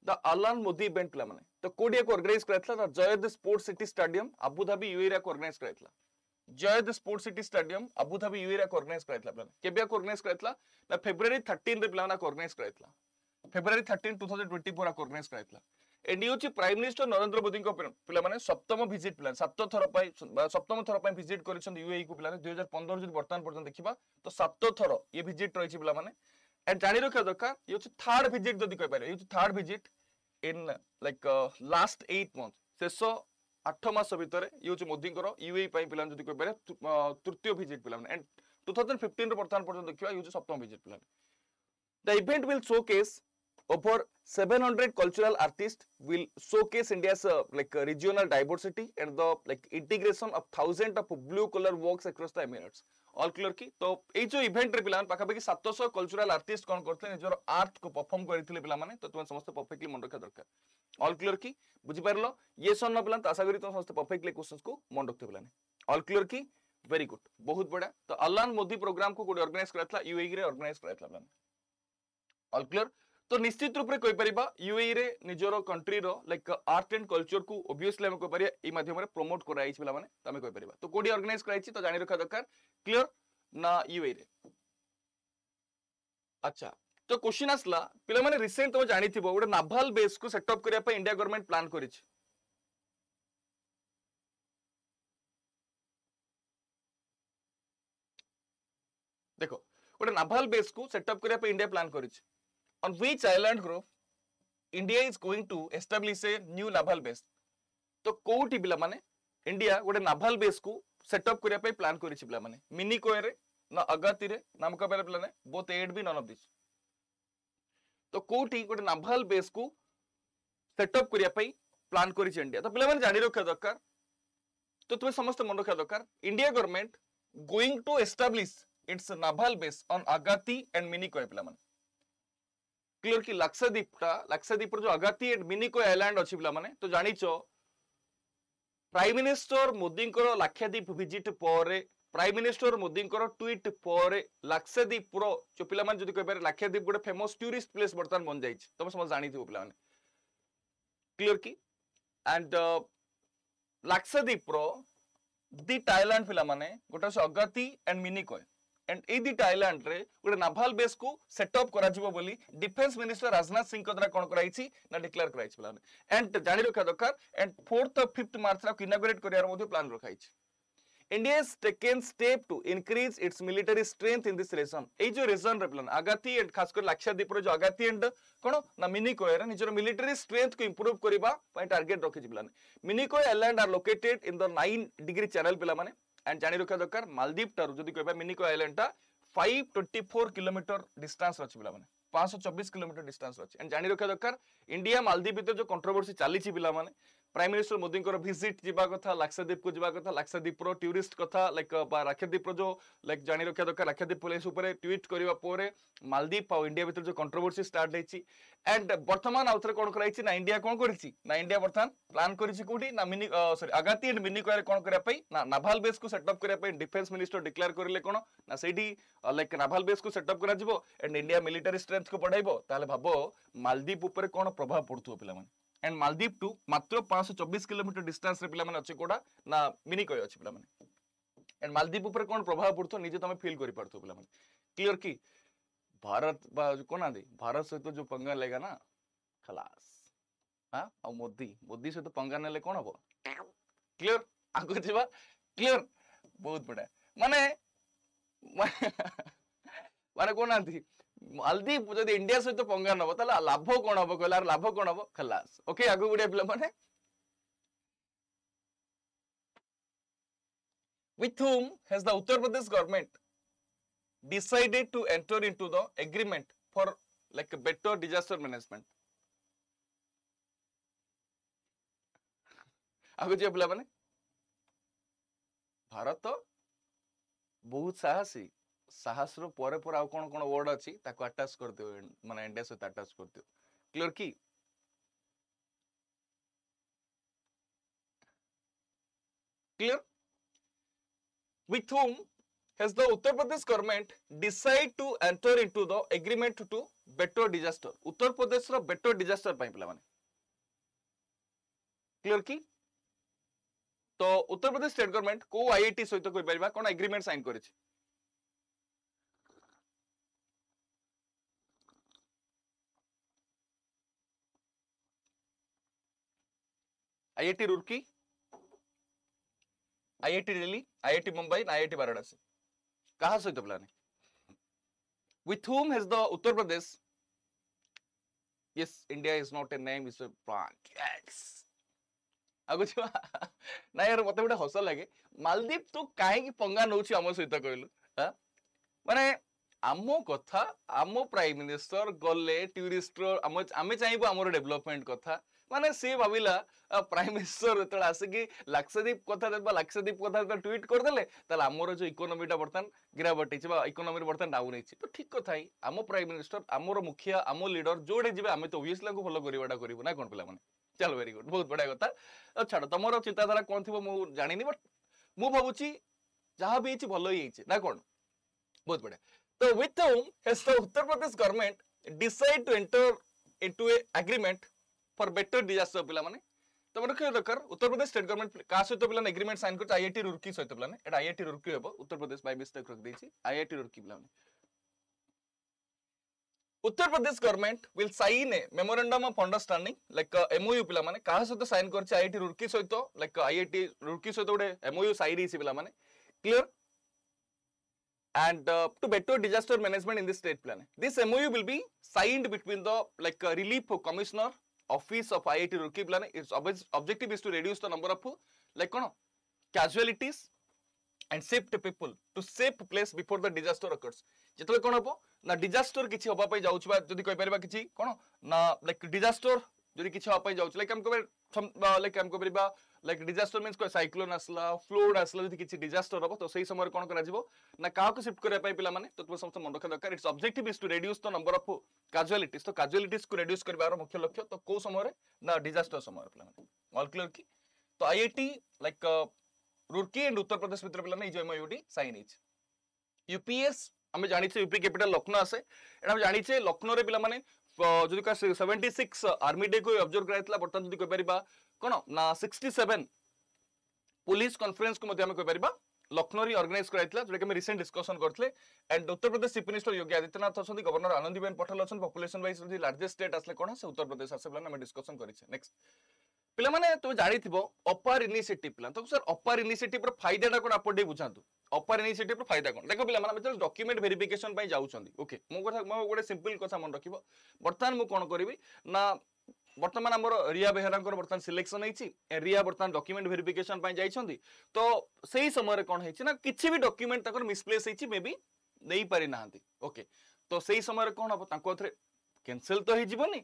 the Ahlan Modi event ला माने तो कोडिया को ऑर्गेनाइज करथला the Zayed sports city stadium Abu Dhabi UAE रा को ऑर्गेनाइज करथला Zayed sports city stadium Abu Dhabi UAE रा को ऑर्गेनाइज करथला प्लान केबिया को ऑर्गेनाइज करथला ना फेब्रुवारी तेरह रे प्लान को ऑर्गेनाइज करथला फेब्रुवारी तेरह टू थाउजेंड ट्वेंटी फोर को ऑर्गेनाइज करथला एडी होची प्राइम मिनिस्टर नरेंद्र मोदी को पिला माने सप्तम विजिट प्लान सात थर पाई सप्तम थर पाई विजिट करिसन यूएई को पिला दो हज़ार पंद्रह जु वर्तमान पर्यंत देखिबा तो सात थर ये विजिट रहिछि पिला माने एंड जानि रखा दरकार ये थर्ड विजिट जदि कहि पारे ये third visit in like last eight month शेष आठ मास भितर ये मोदी यूएई पाई पिलान जदि कहि पारे तृतीय विजिट पिलान एंड दो हज़ार पंद्रह रो वर्तमान पर्यंत देखिबा ये सप्तम विजिट पिलान the event will showcase over seven hundred cultural artists will showcase India's uh, like uh, regional diversity and the like integration of thousands of blue collar works across the Emirates all clear की तो ए जो event रे पिलान पाखा बाकी सात सौ cultural artist कोन करथले निजर आर्ट को परफॉर्म करथिले पिला माने तो तुम समस्त परफेक्टली मन रखा दरकार ऑल क्लियर की बुझि परलो यस और न पिला तो आशा करी तुम समस्त परफेक्टली क्वेश्चंस को मन रखते पिलाने ऑल क्लियर की वेरी गुड बहुत बड़ा तो अलान मोदी प्रोग्राम को कोड ऑर्गेनाइज करथला यूएई रे ऑर्गेनाइज करथला माने ऑल क्लियर तो निश्चित रूप रे कोइ परिबा यूएई रे निजर कंट्री रो लाइक आर्ट एंड कल्चर को ओबवियसली हम कोइ परिया ई माध्यम रे प्रमोट कराई छिला माने त हम कोइ परिबा तो कोडी ऑर्गेनाइज कराई छि तो जानि रखा दरकार क्लियर ना यूएई रे अच्छा तो क्वेश्चन आसला पिला माने रिसेंट तो जानि थिबो ओडा नाभाल बेस को सेटअप करिया पे इंडिया गवर्नमेंट प्लान करि छि देखो ओडा नाभाल बेस को सेटअप करिया पे इंडिया प्लान करि छि On which island group India is going to establish a new naval base? तो कोउटी बिला माने इंडिया गोटे नाभाल बेस को सेटअप करिया पे प्लान करिछि बिला माने मिनी कोयरे ना अगाति रे नाम का परे प्लान है both and B none of this तो कोउटी गोटे नाभाल बेस को सेटअप करिया पे प्लान करिछि इंडिया तो बिला माने जानि रखा दरकार तो तुमे समस्त मन रखा दरकार India government going to establish its naval base on Agatti and मिनी कोयरे बिला माने क्लियर कि लक्षद्वीप लक्षद्वीप जो Agatti and Minicoy island अछि बिला माने तो जानिचो प्राइम मिनिस्टर मोदी को लक्षद्वीप विजिट परे प्राइम मिनिस्टर मोदी को ट्वीट परे लक्षद्वीप रो जो पिला माने जदि कहबे लक्षद्वीप गोटे फेमस टूरिस्ट प्लेस वर्तमान बन जाय छै तमे समझ जानिथिबो पिला माने क्लियर कि एंड लक्षद्वीप रो दिट आइलैंड पिला माने गोटा से Agatti and Minicoy and ए दिट आइलैंड रे गोटे नाभाल बेस को सेटअप करा जिवो बोली डिफेंस मिनिस्टर राजनाथ सिंह को द्वारा कोन कराई छि ना डिक्लेयर कराई छि प्लान एंड जानि रखा दरकार एंड फोर्थ और फिफ्थ मार्च रा इनॉग्रेट करियार मध्ये प्लान रखाई छि India has taken step to increase its military strength in this region ए जो रीजन रे प्लान अगाती एंड खास कर लक्षद्वीप रो जो अगाती एंड कोन ना मिनी कोयर निजर मिलिटरी स्ट्रेंथ को इंप्रूव करबा पय टारगेट रखि छि plan Minicoy island are located in the nine degree channel पिला माने एंड जानि रखा दरकार मालदीव टार जदि कहबा मिनी कोय आइलैंड टा पाँच सौ चौबीस किलोमीटर डिस्टेंस रछि बिला माने पाँच सौ चौबीस किलोमीटर डिस्टेंस रछि एंड जानि रखा दरकार इंडिया मालदीव भीतर जो कंट्रोवर्सी चाली छि बिला माने प्राइम मिनिस्टर मोदी को विजिट जिबा कथा लक्षद्वीप को जिबा कथा लक्षद्वीप रो टूरिस्ट कथा लाइक लक्षद्वीप रो जो लाइक जानि रखा दरकार लक्षद्वीप पुलिस ऊपर ट्वीट करबा पोरे मालदीव और इंडिया भीतर जो कंट्रोवर्सी स्टार्ट होई छि एंड वर्तमान आउथरे कोन कराई छि ना इंडिया कोन करि छि ना इंडिया वर्तमान प्लान करि छि कोठी ना मिनी सॉरी अगाती एंड मिनी कोयरे कोन करिया पई ना नाभाल बेस को सेटअप करिया पई डिफेंस मिनिस्टर डिक्लेयर करले कोन ना सेडी लाइक नाभाल बेस को सेटअप करा जिवो एंड इंडिया मिलिटरी स्ट्रेंथ को बढ़ाइबो ताले भाबो मालदीव ऊपर कोन प्रभाव पड़थु पिला माने एंड मालदीव टू मात्र पाँच सौ चौबीस किलोमीटर डिस्टेंस रे पिला माने अछि कोडा ना मिनी कोय अछि पिला माने एंड मालदीव ऊपर कोन प्रभाव पड़थु निजे तमे फील करि पड़थु पिला माने क्लियर की भारत बा कोना दे भारत से तो जो पंगा लेगा ना खलास हां और मोदी मोदी से तो पंगा नेले कोन हो क्लियर आगो जीवा क्लियर बहुत बड़ा माने माने कोना दे मालदीव जदि इंडिया सहित पंगा नब ताला लाभ कोन हबो कहला लाभ कोन हबो खलास ओके आगो गुडे पिला माने with whom has the Uttar Pradesh government decided to enter into the agreement for like a better disaster management आगो जे पिला माने भारत बहुत साहसी साहस रो परे पर आ कोन कोन वर्ड अछि ताको अटैच कर दियो माने इंडिया से अटैच कर दियो क्लियर की clear with whom has the Uttar Pradesh government decided to enter into the agreement to better disaster Uttar Pradesh रो बेटर डिजास्टर पाई पिला माने क्लियर की तो उत्तर प्रदेश स्टेट गवर्नमेंट को आईआईटी सहित कोइ परबा कोन एग्रीमेंट साइन करिछि IIT Roorkee IIT Delhi IIT Mumbai IIT Varanasi कहा सहित पिला ने With whom has the Uttar Pradesh? Yes, India is not a name; it's a branch. Yes. अगुच ना यार मत गोटे हस लगे मालदीप तू कहीं पंगा नौ आम सहित कहलु हाँ माने आम कथा आम प्राइम मिनिस्टर गले टूरीस्ट आम चाहबू आम डेभलपमेंट कथा माने सी भाविला प्राइम मिनिस्टर जो आसिकी लक्षद्वीप कथा लक्षद्वीप कथा ट्वीट करदे आमर जो इकोनोमीटा बर्तमान गिरावटी इकोनोमी बर्तमान डाउन होती तो ठीक कथा ही आम प्राइम मिनिस्टर आमर मुखिया आम लीडर जोड़े जी आम तो ओबियसली फॉलो करवाटा करूँ ना कौन पे चल वेरी गुड बहुत बढ़िया कथा छाड़ तुम चिंताधारा कौन थी मुझे जानी बट मु भावी जहाँ भी भल ना कौन बहुत बढ़िया तो with whom Uttar Pradesh government decide to enter into a agreement for better disaster पिला माने तो मन रखियो दरकार उत्तर प्रदेश स्टेट गवर्नमेंट का सहित तो पिलाने एग्रीमेंट साइन कर आईआईटी रुड़की सहित पिलाने एटा आईआईटी रुड़की हेबो उत्तर प्रदेश बाय मिस्टेक रख देछि आईआईटी रुड़की पिलाने Uttar Pradesh government will sign a memorandum of understanding like MOU पिला माने का सहित साइन करछि आईआईटी रुड़की सहित लाइक आईआईटी रुड़की सहित ओडे एमओयू साइन हिसि पिला माने clear and uh, to better disaster management in this state plan this M O U will be signed between the like uh, relief commissioner office of I I T Roorkee plan its ob objective is to reduce the number of like you know, casualties and shift people to safe place before the disaster occurs jetole kon hobo na disaster kichi hoba pai jauchi ba jodi koi pariba kichi kon na like disaster jodi kichi hoba pai jauchi like am ko like am ko pariba like disaster means कोई cyclone आसला flood आसला जदि किछि disaster होबो तो सही समय कोन करा जिवो ना का को शिफ्ट करै पय पिला माने तो तुम समस्त मन रखा दरकार its objective is to reduce the number of casualties तो कैजुअलिटीज को रिड्यूस करबार मुख्य लक्ष्य तो को समय रे ना डिजास्टर समय रे पिला माने ऑल क्लियर की तो IIT like Roorkee and Uttar Pradesh भितर पिला नै जो एमओयूडी साइन इज यूपीएस हम जानि छै यूपी कैपिटल लखनऊ आसे एटा हम जानि छै लखनऊ रे पिला माने जदि का छिहत्तर आर्मी डे को ऑब्जर्व कराइतला बर्तन जदि कहि परिबा कौन ना सड़सठ पुलिस कॉन्फ्रेंस को लखनऊ ऑर्गेनाइज कर रिसेंट डिस्कशन करते and Uttar Pradesh chief minister Yogi Adityanath अच्छा गवर्नर आनंदीबेन पटेल अच्छा पॉपुलेशन वाइज लार्जेस्ट स्टेट आसले कौन से उत्तर प्रदेश आसमें डिस्कशन करें पे तुम जानी अपार इनिशिएटिव प्लान तो सर अपार इनिशिएटिव फायदा कौन आप बुझा अपार इनिशिएटिव फायदा कौन देखो पे डॉक्यूमेंट वेरिफिकेशन जाके मो गोटे सिंपल कथा मन रख बर्तमान मुझे कौन करी ना बर्तमान आम रिया बेहरा बर्तमान सिलेक्शन होती रिया बर्तमान डॉक्यूमेंट वेरिफिकेशन जाइए तो सही समय कौन है ना किसी भी डॉक्यूमेंट मिसप्लेस होती मे बी नहीं पारि ना ओके तो सही समय कौन हम थे कैंसिल तो होनी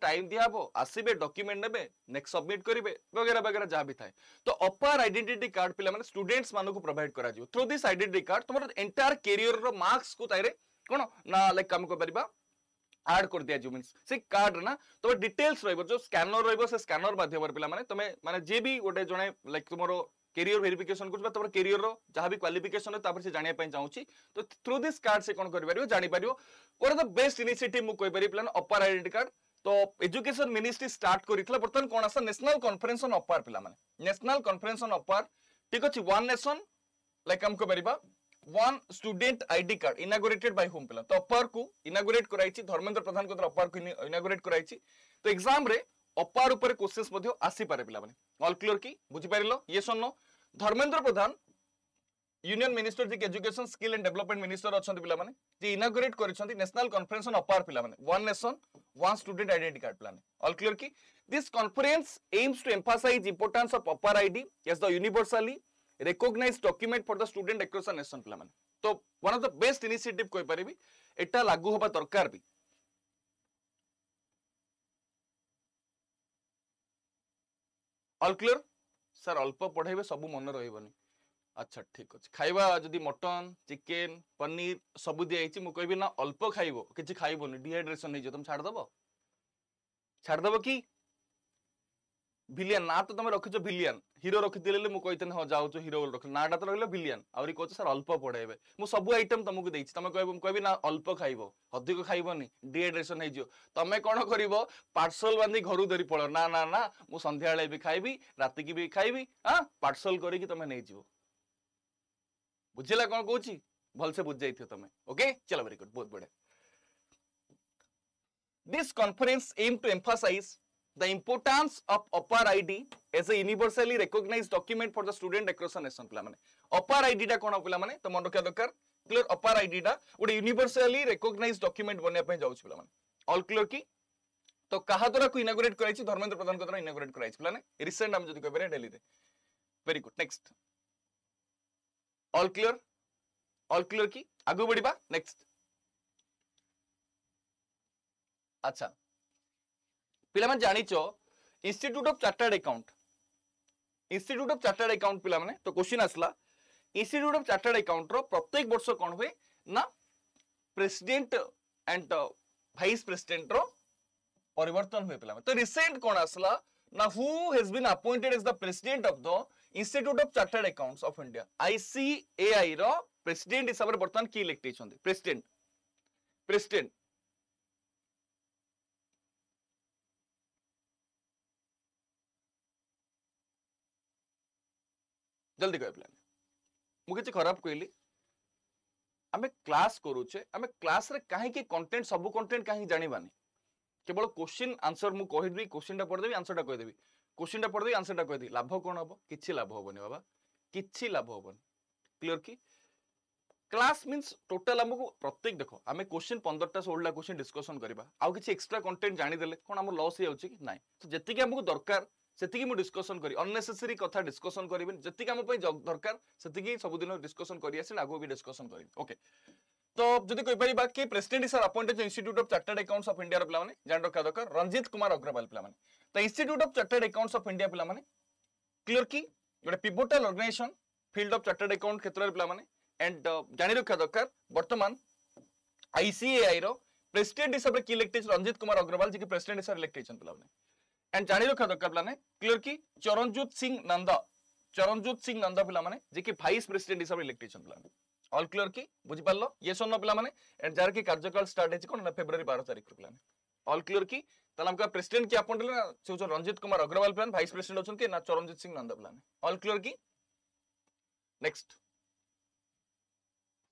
टाइम दिहब आसबे डॉक्यूमेंट ने नेक्स्ट सबमिट करेंगे वगैरह वगैरह जहाँ भी थाए तो अपार आइडेंटिटी कार्ड पे स्टूडेंट्स मानक प्रोवाइड कर थ्रू दिस आइडेंटिटी कार्ड तुम एंटायर कैरियर मार्क्स को कौन ना लाइक कम कर आड कर दिया जो मीन्स से कार्ड ना तो डिटेल्स रहिबो जो स्कैनर रहिबो से स्कैनर माध्यम पिला माने तमे माने जे भी गोटे जने लाइक तुमरो कैरियर वेरिफिकेशन करछ तपर कैरियर रो जहा भी क्वालिफिकेशन तापर से जानिया पई चाहूची तो थ्रू दिस कार्ड से कोन करि परियो जानि परियो और द बेस्ट इनिशिएटिव मु कोइ परि प्लान अपार आइडेंटिटी कार्ड तो एजुकेशन मिनिस्ट्री स्टार्ट करितला बर्तन कोन आसा नेशनल कॉन्फ्रेंस ऑन अपार पिला माने नेशनल कॉन्फ्रेंस ऑन अपार ठीक अछि वन नेशन लाइक हम को परिबा one student ID card inaugurated by whom पिला तो अपार को इनागोरेट कराइछि धर्मेंद्र प्रधान को अपार को इनागोरेट कराइछि तो एग्जाम रे अपार ऊपर क्वेश्चंस मध्ये आसी पारे पिला माने ऑल क्लियर की बुझि पारिलो ये सुननो धर्मेंद्र प्रधान यूनियन मिनिस्टर जे education skill and development minister अछन पिला माने जे इनागोरेट करिसथि नेशनल कॉन्फ्रेंस ऑन अपार पिला माने one nation one student ID card पिला माने ऑल क्लियर की this conference aims to emphasize importance of APAAR ID as the universally recognized document for the student across the nation plan तो one of the best initiative कोई परे भी इटा लागू होबा दरकार भी all clear सर अल्प पढ़ेबे सब मन रहिबनी अच्छा ठीक अछि खाइबा जदि मटन चिकन पनीर सब दिया हिची मु कहबी ना अल्प खाइबो किछि खाइबोनी डिहाइड्रेशन नै जे तुम छाड़ दबो छाड़ दबो की भिलियन ना तो तुम रखिच भिलियन हिरो रखिदेले मु कहितन हो जाउ जो हिरो रख नाटा तो रखले भिलियन आवरी कोच सर अल्प पढाइबे मु सब आइटम तुमको देछि तमे कहब कहबी ना अल्प खाइबो अधिक खाइबोनी डिहाइड्रेशन होइजो तमे कोन करिवो पार्सल बांधी घरु धरि पळो ना ना ना मु संध्या बेले भी खाइबी राति की भी खाइबी हां पार्सल करी कि तमे नै जिवो बुझिला कोन कहूछि भल से बुझ जाइथियो तमे ओके चलो वेरी गुड बहुत बढ़िया this conference aim to emphasize the importance of upper I D as a universally recognized document for the student across the nation pila mane upper I D ta kon pila mane to mon rakha darkar clear upper I D ta one universally recognized document banne pa jauchi pila mane all clear ki to kaha dora ko inaugurate karaichi Dharamendra Pradhan ko dora inaugurate karaichi pila ne recent am jodi ko pare Delhi de very good next all clear all clear ki agu badiba next acha पिलामन जानिचो institute of chartered account institute of chartered account पिला माने तो question आसला institute of chartered account रो प्रत्येक वर्ष कोन होय ना प्रेसिडेंट एंड वाइस प्रेसिडेंट रो परिवर्तन होय पिला माने तो रिसेंट कोन आसला ना who has been appointed as the president of the institute of chartered accounts of India ICAI रो प्रेसिडेंट हिसाब रे वर्तमान की इलेक्ट हेछन प्रेसिडेंट प्रेसिडेंट जल्दी कह प्लान मुझे खराब कहली आम क्लास करूचे आम क्लास रे कहीं कंटेंट सब कंटेंट कहीं जानानी केवल क्वेश्चन आंसर मुझे कहदेवी क्वेश्चन पढ़देवी आंसर कहीदेवी क्वेश्चन पढ़देवी आंसर कहीदेवी लाभ कौन हम कि लाभ हेनी बाबा कि लाभ हेनी क्लीयर कि क्लास मीन्स टोटाल आमको प्रत्येक देख आम क्वेश्चन पंद्रह सोलह क्वेश्चन डिस्कसन करवा आउ कि एक्सट्रा कंटेंट जानीदे कौन आम लस हो ना तो जी आमको दरकार सेतिकी मु डिस्कशन करी अननेसेसरी कथा डिस्कशन करिबे जति काम पय दरकार सेतिकी सब दिन डिस्कशन करिया से आगो भी डिस्कशन करी ओके तो जदि कोइ परिबा के president is appointed institute of chartered accounts of India प्ला माने जान रखा दरकार रंजीत कुमार अग्रवाल प्ला माने तो institute of chartered accounts of India प्ला माने क्लियर की गोटे pivotal organization field of chartered account क्षेत्र प्ला माने एंड जानि रखा दरकार वर्तमान आईसीएआई रो प्रेसिडेंट हिसाब रे इलेक्टेड रंजीत कुमार अग्रवाल जी के प्रेसिडेंट हिसाब इलेक्टेड प्ला माने एंड जानी रखा दरकार प्लान क्लियर की चरणजीत सिंह नंदा चरणजीत सिंह नंदा पिला माने जे कि वाइस प्रेसिडेंट हिसाब इलेक्टेड प्लान ऑल क्लियर की बुझी पालो ये सोनो पिला माने एंड जार की कार्यकाल स्टार्ट हेछि कोन फेब्रुवारी बारह तारिख प्लान ऑल क्लियर की तला हमका प्रेसिडेंट के अपॉइंट ले से जो रंजीत कुमार अग्रवाल प्लान वाइस प्रेसिडेंट होछन के ना चरणजीत सिंह नंदा प्लान ऑल क्लियर की next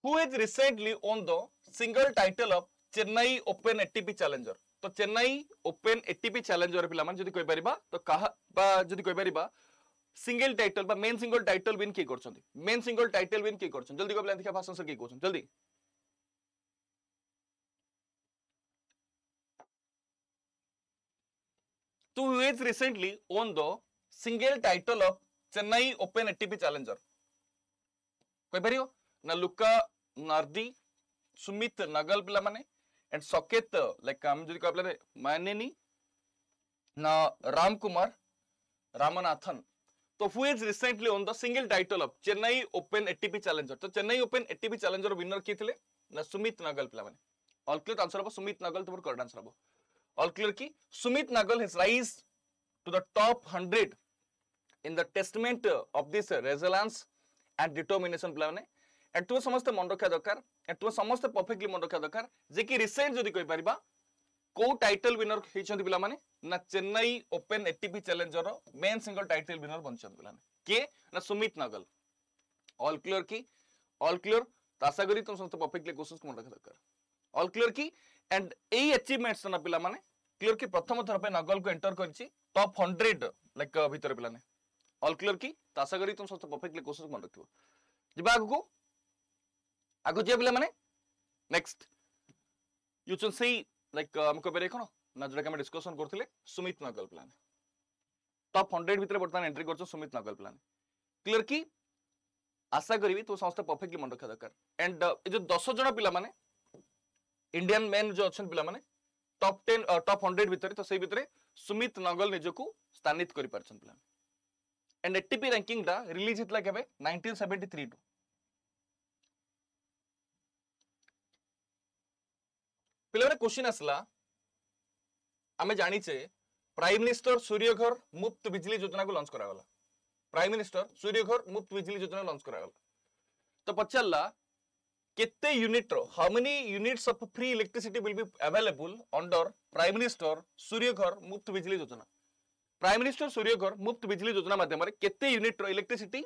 who has recently own the single title of Chennai open ATP challenger तो चेन्नई ओपन एटीपी चैलेंजर पिला माने जदि कोइ परिबा तो कहा बा जदि कोइ परिबा सिंगल टाइटल बा मेन सिंगल टाइटल विन के करछन मेन सिंगल टाइटल विन के करछन जल्दी को प्लान देखा भाषण सर के कहछन जल्दी तो who has recently own the single title of Chennai open ATP challenger कोइ परियो ना लुका नार्दी सुमित नागल पिला माने एंड सकेत लाइक हम जो कहले मानेनी ना राम कुमार रामनाथन तो who is recently on the single title of Chennai open ATP challenger तो Chennai open ATP challenger winner के थिले ना सुमित नागल पिला माने ऑल क्लियर आंसर हो सुमित नागल तोर करेक्ट आंसर हो ऑल क्लियर की Sumit Nagal has rise to the top hundred in the testament of this resilience and determination पिला माने एंड तो समस्त मन रखा दरकार तुम समस्त परफेक्टली मन रखा दरकार जे कि रिसेंट जदि कहि परबा को टाइटल विनर हेचंती पिला माने ना चेन्नई ओपन एटीपी चैलेंजर रो मेन सिंगल टाइटल विनर बनचंती पिला ने के ना सुमित नागल ऑल क्लियर की ऑल क्लियर तो आशा करी तुम समस्त परफेक्टली क्वेश्चंस मन रखा दरकार ऑल क्लियर की एंड ए अचीवमेंट्स ना पिला माने क्लियर की प्रथम थर पे नागल को एंटर करछि टॉप हंड्रेड लाइक भीतर पिला ने ऑल क्लियर की तो आशा करी तुम समस्त परफेक्टली क्वेश्चंस मन रखियो जिबा को आगो जे पिला माने next you can see like हम को बेरे कोन ना जडा के हम डिस्कशन करथिले सुमित नागल प्लान टॉप हंड्रेड भितर वर्तमान एंट्री करछ सुमित नागल प्लान क्लियर की आशा करबी तो समस्त परफेक्टली मन रखा दरकार एंड ए जो दस जण पिला माने इंडियन मेन जो अछन पिला माने टॉप टेन टॉप हंड्रेड भितर तो सेही भितर सुमित नागल निजो को स्थानित करि परछन प्लान एंड एटीपी रैंकिंग दा रिलीज हितला केबे नाइनटीन सेवेंटी थ्री टू क्वेश्चन आसला आमे जानिचे प्राइम मिनिस्टर सूर्यघर मुफ्त बिजली योजना को लॉन्च करागला। प्राइम मिनिस्टर सूर्यघर मुफ्त बिजली योजना लॉन्च करागला। तो पचारला केते यूनिट रो how many units of free electricity will be available under prime minister Suryaghar मुफ्त बिजली योजना। प्राइम मिनिस्टर सूर्यघर मुफ्त बिजली योजना माध्यम रे केते यूनिट रो इलेक्ट्रिसिटी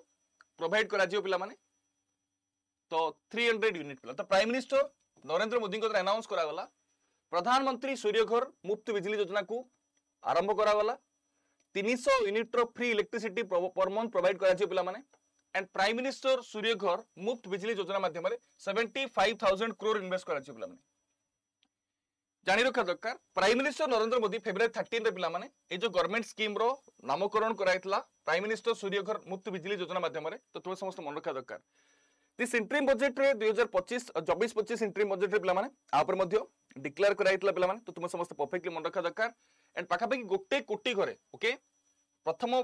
प्रोवाइड करा जियो पिला माने तो तीन सौ यूनिट पिला। तो प्राइम मिनिस्टर नरेंद्र मोदी को अनाउंस करागला प्रधानमंत्री सूर्यघर मुफ्त बिजली योजना को आरंभ करागला। तीन सौ यूनिट रो free electricity per month provide करा जियो पिला माने एंड प्राइम मिनिस्टर सूर्यघर मुफ्त बिजली योजना माध्यम रे पचहत्तर हज़ार करोड़ इन्वेस्ट करा जियो पिला माने। जानि रखा दरकार प्राइम मिनिस्टर नरेंद्र मोदी फेब्रुवारी तेरह रे पिला माने ए जो गवर्नमेंट स्कीम रो नामकरण कराइतला प्राइम मिनिस्टर सूर्यघर मुफ्त बिजली योजना माध्यम रे। तो तुम समस्त मन रखा दरकार दिस इंट्रीम बजेट रे दो हज़ार पच्चीस चौबीस पच्चीस इंट्रीम बजेट रे पिला माने आ पर मध्य डिक्लेयर कराइतला पिला माने। तो तुम समस्त परफेक्टली मन रखा दरकार एंड पाखापाखि गोटे कोटी घरे ओके प्रथम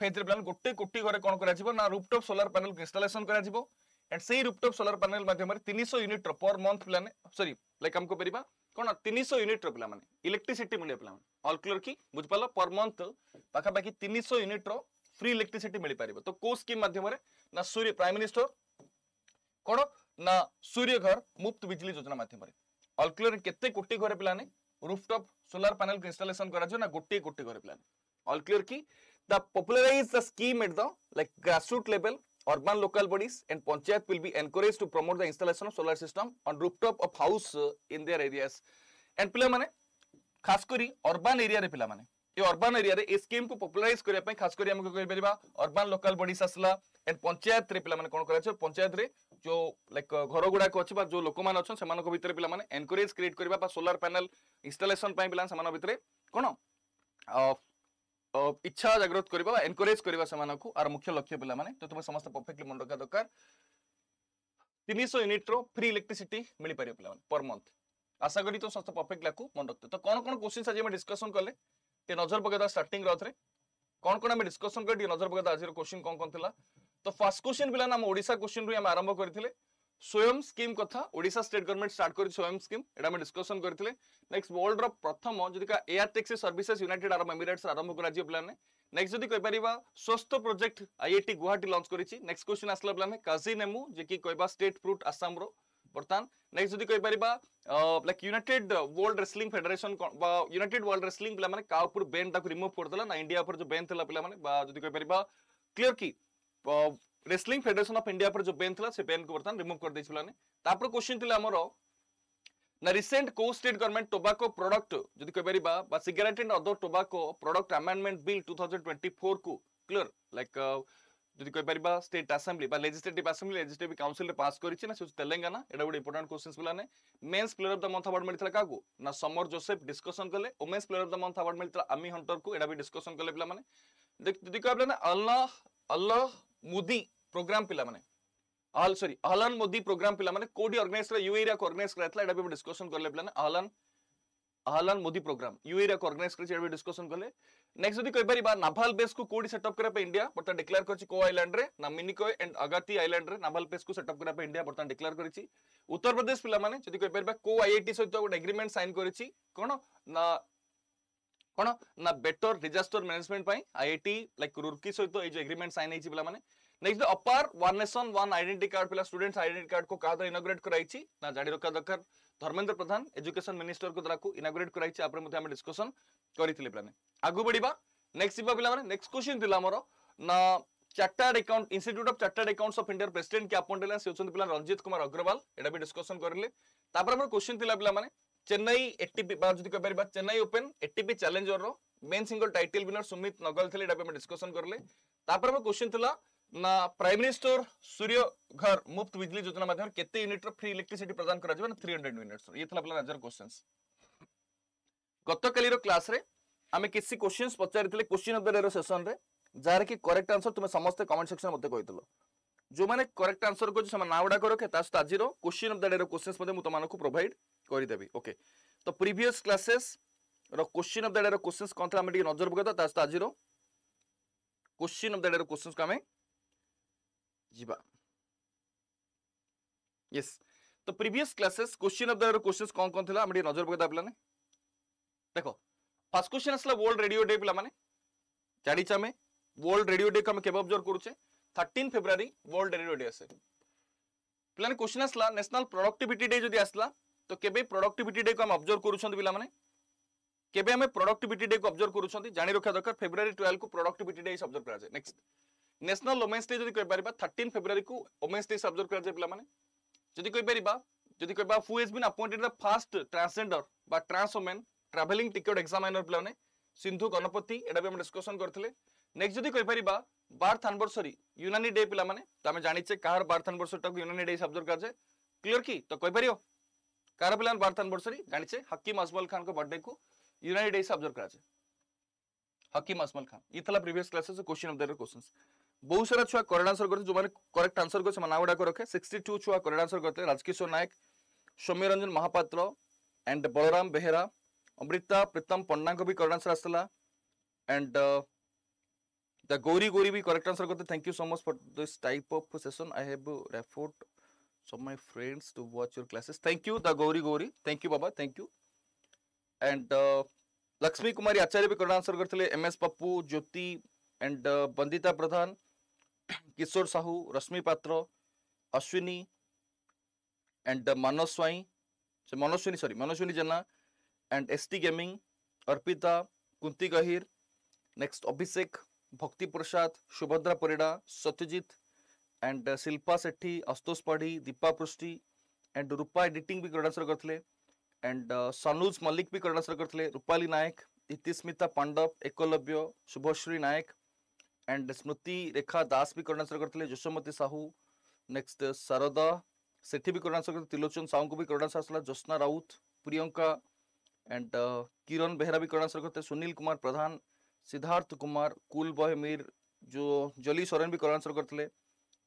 फेज रे गोटे कोटी घरे कौन करा रूफटॉप सोलर पैनल इंस्टॉलेशन करा से रूफटॉप सोलर पैनल माध्यम रे तीन सौ unit per month plan sorry like हमको परिबा कोन तीन सौ यूनिट रो पिला माने इलेक्ट्रिसिटी मिले पिला माने ऑल क्लियर की बुझ पालो पर मंथ पाखा बाकी तीन सौ यूनिट रो फ्री इलेक्ट्रिसिटी मिल पारिबो। तो को स्कीम माध्यम रे ना सूर्य प्राइम मिनिस्टर कोन ना सूर्यघर मुफ्त बिजली योजना माध्यम रे ऑल क्लियर केते कोटी घरे पिला ने रूफटॉप सोलर पैनल इंस्टॉलेशन करा जो ना गोटे कोटी घरे पिला all clear ki the popularize the scheme at the like grassroots level urban local bodies and panchayat will be encouraged to promote the installation of solar system on rooftop of house in their areas and pila mane khas kari urban area re pila mane e urban area re e scheme ko popularize kariya pai khas kari amko kari pariba urban local bodies asla and panchayat re pila mane kon kara cho panchayat re jo like gharo guda ko achi ba jo loko man achon seman ko bhitere pila mane encourage create kariba ba solar panel installation pai pila seman bhitere kon इच्छा जागृत करबा encourage करबा समानकु are मुख्य लक्ष्य पिला माने। तो तुम समस्त परफेक्टली मन रखा दरकार तीन सौ यूनिट रो फ्री इलेक्ट्रिसिटी मिली पारे पिला माने पर मंथ। आशा करी तो समस्त परफेक्ट लाकु मन रखते। तो कोन कोन क्वेश्चन आज हम डिस्कशन करले ते नजर पकेदा स्टार्टिंग रथ रे कोन कोन हम डिस्कशन कर दी नजर पकेदा आज रो क्वेश्चन कोन कोन थिला। तो फर्स्ट क्वेश्चन पिला हम ओडिसा क्वेश्चन रे हम आरंभ करथिले स्वयं स्कीम कथा ओडिसा स्टेट गवर्नमेंट स्टार्ट कर स्वयं स्कीम एडा में डिस्कशन करथिले। नेक्स्ट वर्ल्ड रो प्रथम जदी का air taxi services United Arab Emirates आरंभ करा जियो प्लान ने। नेक्स्ट जदी कहि परिबा Swasth project IIT Guwahati launch करिछि। नेक्स्ट क्वेश्चन आसला प्लान ने काजी नेमु जे कि कहिबा स्टेट फ्रूट आसाम रो बर्तन। नेक्स्ट जदी कहि परिबा like United world wrestling federation बा यूनाइटेड वर्ल्ड रेसलिंग प्लान माने का ऊपर बैन ताको रिमूव करदला ना इंडिया पर जो बैन थला प्लान माने बा जदी कहि परिबा क्लियर की रेसलिंग फेडरेशन ऑफ इंडिया पर जो बैन थला से बैन को बर्तन रिमूव कर दिस प्लान ने। तापर क्वेश्चन थिला हमरो ना रिसेंट को स्टेट गवर्नमेंट टोबाको प्रोडक्ट जदी कहि परिबा बा cigarette and other tobacco product amendment bill दो हज़ार चौबीस को क्लियर लाइक जदी कहि परिबा स्टेट असेंबली बा लेजिस्लेटिव असेंबली लेजिस्लेटिव काउंसिल रे पास करिछि ना तेलंगाना एडा बड इंपोर्टेंट क्वेश्चंस पिला ने। Men's player of the month award मिलथला काको ना समर जोसेफ डिस्कशन करले। Women's player of the month award मिलथला अमी हंटर को एडा भी डिस्कशन करले पिला माने। जदी कहि पिला ना अल्लाह अल्लाह मोदी प्रोग्राम पिला माने आल सॉरी आहलान मोदी प्रोग्राम पिला माने कोडी ऑर्गेनाइज रे यूएरिया को ऑर्गेनाइज करथला एडा भी डिस्कशन करले पिला ने आहलान आहलान मोदी प्रोग्राम यूएरिया को ऑर्गेनाइज करछ एडा भी डिस्कशन करले। नेक्स्ट जदी कहि परिबा नाभाल बेस को कोडी सेटअप करा पे इंडिया बर्तन डिक्लेयर करछ को आइलैंड रे ना Minicoy and Agatti island रे नाभाल बेस को सेटअप करा पे इंडिया बर्तन डिक्लेयर करछि। उत्तर प्रदेश पिला माने जदी कहि परिबा को आईआईटी सहित एक एग्रीमेंट साइन करछि कोन ना कोन ना बेटर डिजास्टर मैनेजमेंट पई आईआईटी लाइक रूरकी सहित ए जो एग्रीमेंट साइन हेछि पिला माने। Next APAAR one nation one identity card पिला स्टूडेंट्स आइडेंटिटी कार्ड को कादर इनॉग्रेट कराइछि ना जाडी रखा दरकार धर्मेंद्र प्रधान एजुकेशन मिनिस्टर को द्वारा को इनॉग्रेट कराइछि आपरे मते हम डिस्कशन करितले पिला ने। आगु बढ़िबा नेक्स्ट पिला माने नेक्स्ट क्वेश्चन दिला हमरो ना chartered account institute of chartered accounts of India president के अपॉइंट दिला से होचन पिला रंजीत कुमार अग्रवाल एडा भी डिस्कशन करले। तापर हमर क्वेश्चन दिला पिला माने चेन्नई एटीपी बा जदी कहि परिबा चेन्नई ओपन एटीपी चैलेंजर रो men single title winner Sumit Nagal थले एडा पे हम डिस्कशन करले। तापर हमर क्वेश्चन दिला ना प्राइम मिनिस्टर सूर्यघर मुफ्त बिजली योजना माध्यम केते यूनिट रो फ्री इलेक्ट्रिसिटी प्रदान करा जबन तीन सौ यूनिट्स ये थला अपना नजर क्वेश्चंस गत काली रो क्लास रे हमें किसी क्वेश्चंस पचारितले क्वेश्चन ऑफ द डे रो सेशन रे जार कि करेक्ट आंसर तुमे समस्त कमेंट सेक्शन मते कहितलो जो माने करेक्ट आंसर को समान नावडा करो के तास ताजी रो क्वेश्चन ऑफ द डे रो क्वेश्चंस मते मु तमानको प्रोवाइड करि देबी ओके। तो प्रीवियस क्लासेस रो क्वेश्चन ऑफ द डे रो क्वेश्चंस कोनथला हम नजर पकदा तास ताजी रो क्वेश्चन ऑफ द डे रो क्वेश्चंस का हमें जीबा यस। तो previous classes question of the questions कौन कौन थिला हम नजर पकदा पिला ने देखो फर्स्ट क्वेश्चन असला वर्ल्ड रेडियो डे पिला माने चाडीचा में वर्ल्ड रेडियो डे हम केबे ऑब्जर्व करूचे थर्टीन फेब्रुवारी वर्ल्ड रेडियो डे असे पिला ने क्वेश्चन असला नेशनल प्रोडक्टिविटी डे जदी असला तो केबे प्रोडक्टिविटी डे को हम ऑब्जर्व करूछन पिला माने केबे हमें प्रोडक्टिविटी डे को ऑब्जर्व करूछन जानि रखा दरकार फेब्रुवारी ट्वेल्व को प्रोडक्टिविटी डे ऑब्जर्व करा जाय। नेक्स्ट नेशनल वुमेन्स डे जदी कहि परबा थर्टीन फेब्रुवारी को वुमेन्स डे ऑब्जर्व करा जाय पिला माने जदी कहि परबा जदी कहि परबा who has been appointed the first transgender बा trans women travelling ticket examiner प्लान ने सिंधु गणपति एडा भी हम डिस्कशन करथले। नेक्स्ट जदी कहि परिबा बार्थ एनिवर्सरी यूनानी डे पिला माने त हम जानि छे कार बार्थ एनिवर्सरी टक यूनानी डे ऑब्जर्व कर जे क्लियर की तो कहि परियो कार पिला बार्थ एनिवर्सरी जानि छे हकीम अजमल खान को बर्थडे को यूनानी डे ऑब्जर्व करा जे हकीम अजमल खान इथला previous classes question of the questions बहुत सारा छुआ करेक्ट आंसर करथे जो माने करेक्ट आंसर को समान आवडा को रखे बासठ छुआ करेक्ट आंसर करथे राजकिशोर नायक सौम्य रंजन महापात्र एंड बलराम बेहरा अमृता प्रीतम पंडा को भी करेक्ट आंसर आसला एंड द गौरी गौरी भी करेक्ट आंसर करते। Thank you so much for this type of session I have referred some my friends to watch your classes. Thank you the Gauri Gauri thank you बाबा thank you and Laxmi Kumari Acharya भी correct answer करते M S Pappu Jyoti and Bandita Pradhan Kishore Sahu Rashmi Patra Ashwini and Manoj Swain Manoswini sorry Manoswini Jena and S T gaming Arpita Kunti Gahir. Next Abhishek Bhakti Prasad Subhadra Parida Satyajit and Shilpa Sethi Ashutosh Padhi Deepa Prusty and Rupa editing भी correct answer करते and Sanuj Mallick भी correct answer करते Rupali Nayak Itismita Pandav Eklavya Subhashree Nayak and Smruti Rekha Das भी correct answer करते Joshmati Sahu. Next Sarada Sethi भी करेक्ट आंसर करते तिलोचन साहू को भी करेक्ट आंसर आसला ज्योत्ना राउत प्रियंका एंड किरण बेहरा भी करेक्ट आंसर करते सुनील कुमार प्रधान सिद्धार्थ कुमार कुल बॉय मीर जो जली सोरेन भी करेक्ट आंसर करते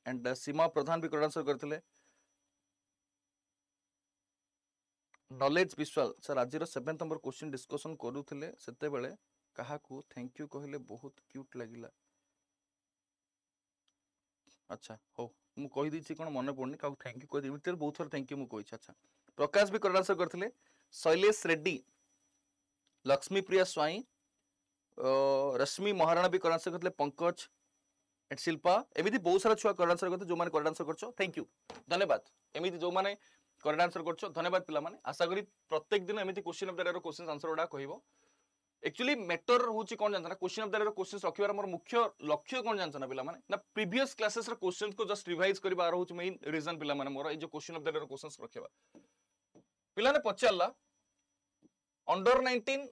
एंड सीमा प्रधान भी करेक्ट आंसर करते नॉलेज विश्वाल सर आज सेवेन्थ नंबर क्वेश्चन डिस्कशन करूले से बेले क्या थैंक यू कहले बहुत क्यूट लगला अच्छा हो मु कहि दैछि कोन मन पड़नी का थैंक यू कहि दैछि बहुत सारा थैंक यू मु कहि छी। अच्छा प्रकाश भी करेक्ट आंसर करते शैलेश रेड्डी लक्ष्मी प्रिया स्वाई रश्मि महाराणा भी करेक्ट आंसर करते पंकज एंड शिल्पा एमती बहुत सारा छुआ करेक्ट आंसर करते जो मैंने करेक्ट आंसर कर थैंक यू धन्यवाद एमती जो मैंने करेक्ट आंसर कर धन्यवाद पिला माने आशा करी प्रत्येक दिन एमती क्वेश्चन ऑफ द डे रो क्वेश्चन आंसर गुडा कहिवो एक्चुअली मैटर हूँ कौन जानता क्वेश्चन ऑफ द डे रो क्वेश्चन रखिबार मोर मुख्य लक्ष्य कौन जानता पिला माने ना प्रीवियस क्लासेस रो क्वेश्चन को जस्ट रिवाइज करबा रो होछ मेन रीजन पिला माने मोर ए जो क्वेश्चन ऑफ द डे रो क्वेश्चन रखिबा पिला ने पचारला अंडर नाइनटीन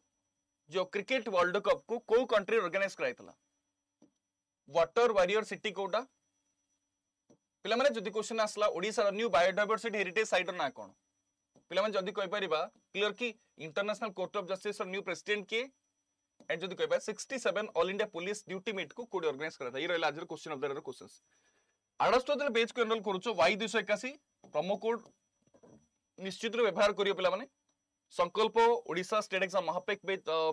जो क्रिकेट वर्ल्ड कप को को कंट्री ऑर्गेनाइज कराइतला वाटर वॉरियर सिटी कोडा पिला माने जदी क्वेश्चन आसला ओडिसा रा न्यू बायोडायवर्सिटी हेरिटेज साइट ना कोन पिला माने जदी कहि परिबा क्लियर की इंटरनेशनल कोर्ट ऑफ जस्टिस रा न्यू प्रेसिडेंट के एंड जदी कहि परिबा sixty seven all India police duty meet को कोड ऑर्गेनाइज कराता ये रहला आज रे क्वेश्चन ऑफ द डे रे क्वेश्चंस आडस्टोदल बेच को एनरोल करूचो Y two eight one promo code निश्चित रूप व्यवहार करियो पिला माने संकल्प ओडिशा स्टेट एग्जाम महापेक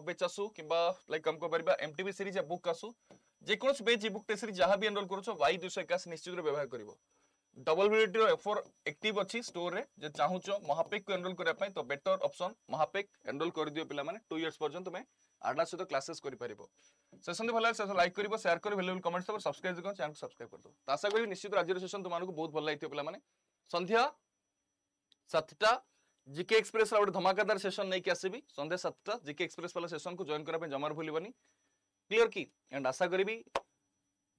बेच आसू किबा लाइक हम को परबा एमटीबी सीरीज या बुक आसू जे कोनस बेच ई बुक टे सीरीज जहां भी एनरोल करछो वाई टू एट वन निश्चित रूप व्यवहार करबो डबल वीटी रो एफ फोर एक्टिव अछि स्टोर रे जे चाहूचो महापेक को एनरोल करै पय तो बेटर ऑप्शन महापेक एनरोल कर दियो पिला माने टू इयर्स पर्यंत तुमे आडा से तो क्लासेस करि परिबो सेशन भला से लाइक करबो शेयर करबो वैल्यूएबल कमेंट्स और सब्सक्राइब कर चैनल को सब्सक्राइब कर दो तो आशा करी निश्चित राज्य रे सेशन तुमानको बहुत भल लागितो पिला माने संध्या सातटा जीके एक्सप्रेस रा धमाकेदार सेशन नहीं आसबी संध्या सातटा जीके एक्सप्रेस वाला सेशन को जॉइन करा पे जमार भूलबनी क्लियर की एंड आशा करी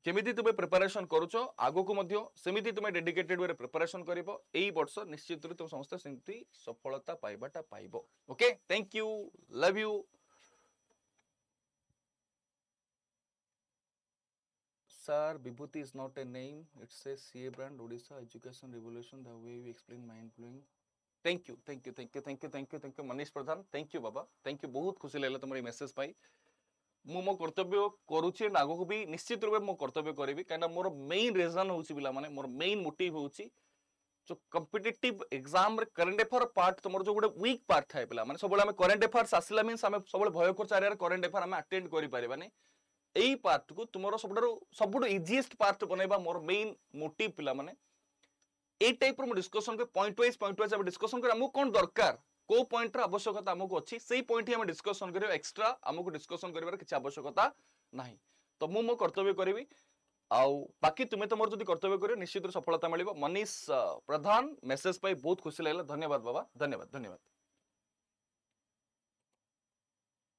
जमी तुम प्रिपरेशन करुचो आगो को मध्य सेमिति तुम डेडिकेटेड वे प्रिपरेशन करिवो एई वर्ष निश्चित रूप तुम समस्त सेमिति सफलता पाइबाटा पाइबो। Okay thank you love you sir Vibhuti is not a name it's a CA brand Odisha education revolution the way we explain mind blowing thank you thank you thank you thank you thank you thank you Manish Pradhan thank you बाबा thank you बहुत खुशी लगे तुम message पाई मु मो कर्तव्य करुच्ची and आगो को भी निश्चित रूप मो कर्तव्य करी कहीं मोर मेन रिजन हूँ पिला माने मोर मेन मोटिव हूँ जो competitive exam current affair part तुम जो गोटे वीक पार्ट थाए पिला माने सबले करेन्ट एफेयर्स आसला मीन्स आम सब भय कर चार करेन्ट एफेयर आम अटेंड करें यही पार्ट को तुम सब सब इजिएस्ट पार्ट बनवा मोर मेन मोटिव पिला माने ए टाइप रो डिस्कशन के पॉइंट वाइज पॉइंट वाइज अब डिस्कशन कर हमहु कोन दरकार को पॉइंट आवश्यकता आमको अच्छी से पॉइंट हम डिस्कसन कर एक्सट्रा आमको डिस्कसन कर आवश्यकता ना। तो मु मो कर्तव्य करी आकी तुम्हें तुम जो कर्तव्य कर निश्चित रूप सफलता मिल। मनीष प्रधान मेसेज पाई बहुत खुशी लगला, धन्यवाद बाबा, धन्यवाद धन्यवाद।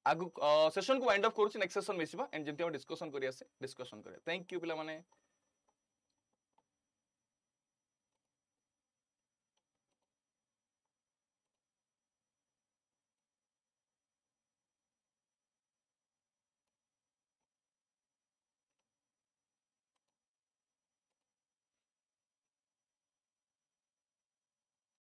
आगु सेशन को वाइंड अफ करूँ, नेक्स्ट सेशन मिसिबा एंड जेमती हम डिस्कशन करिया से डिस्कशन करिया। थैंक यू पिला माने।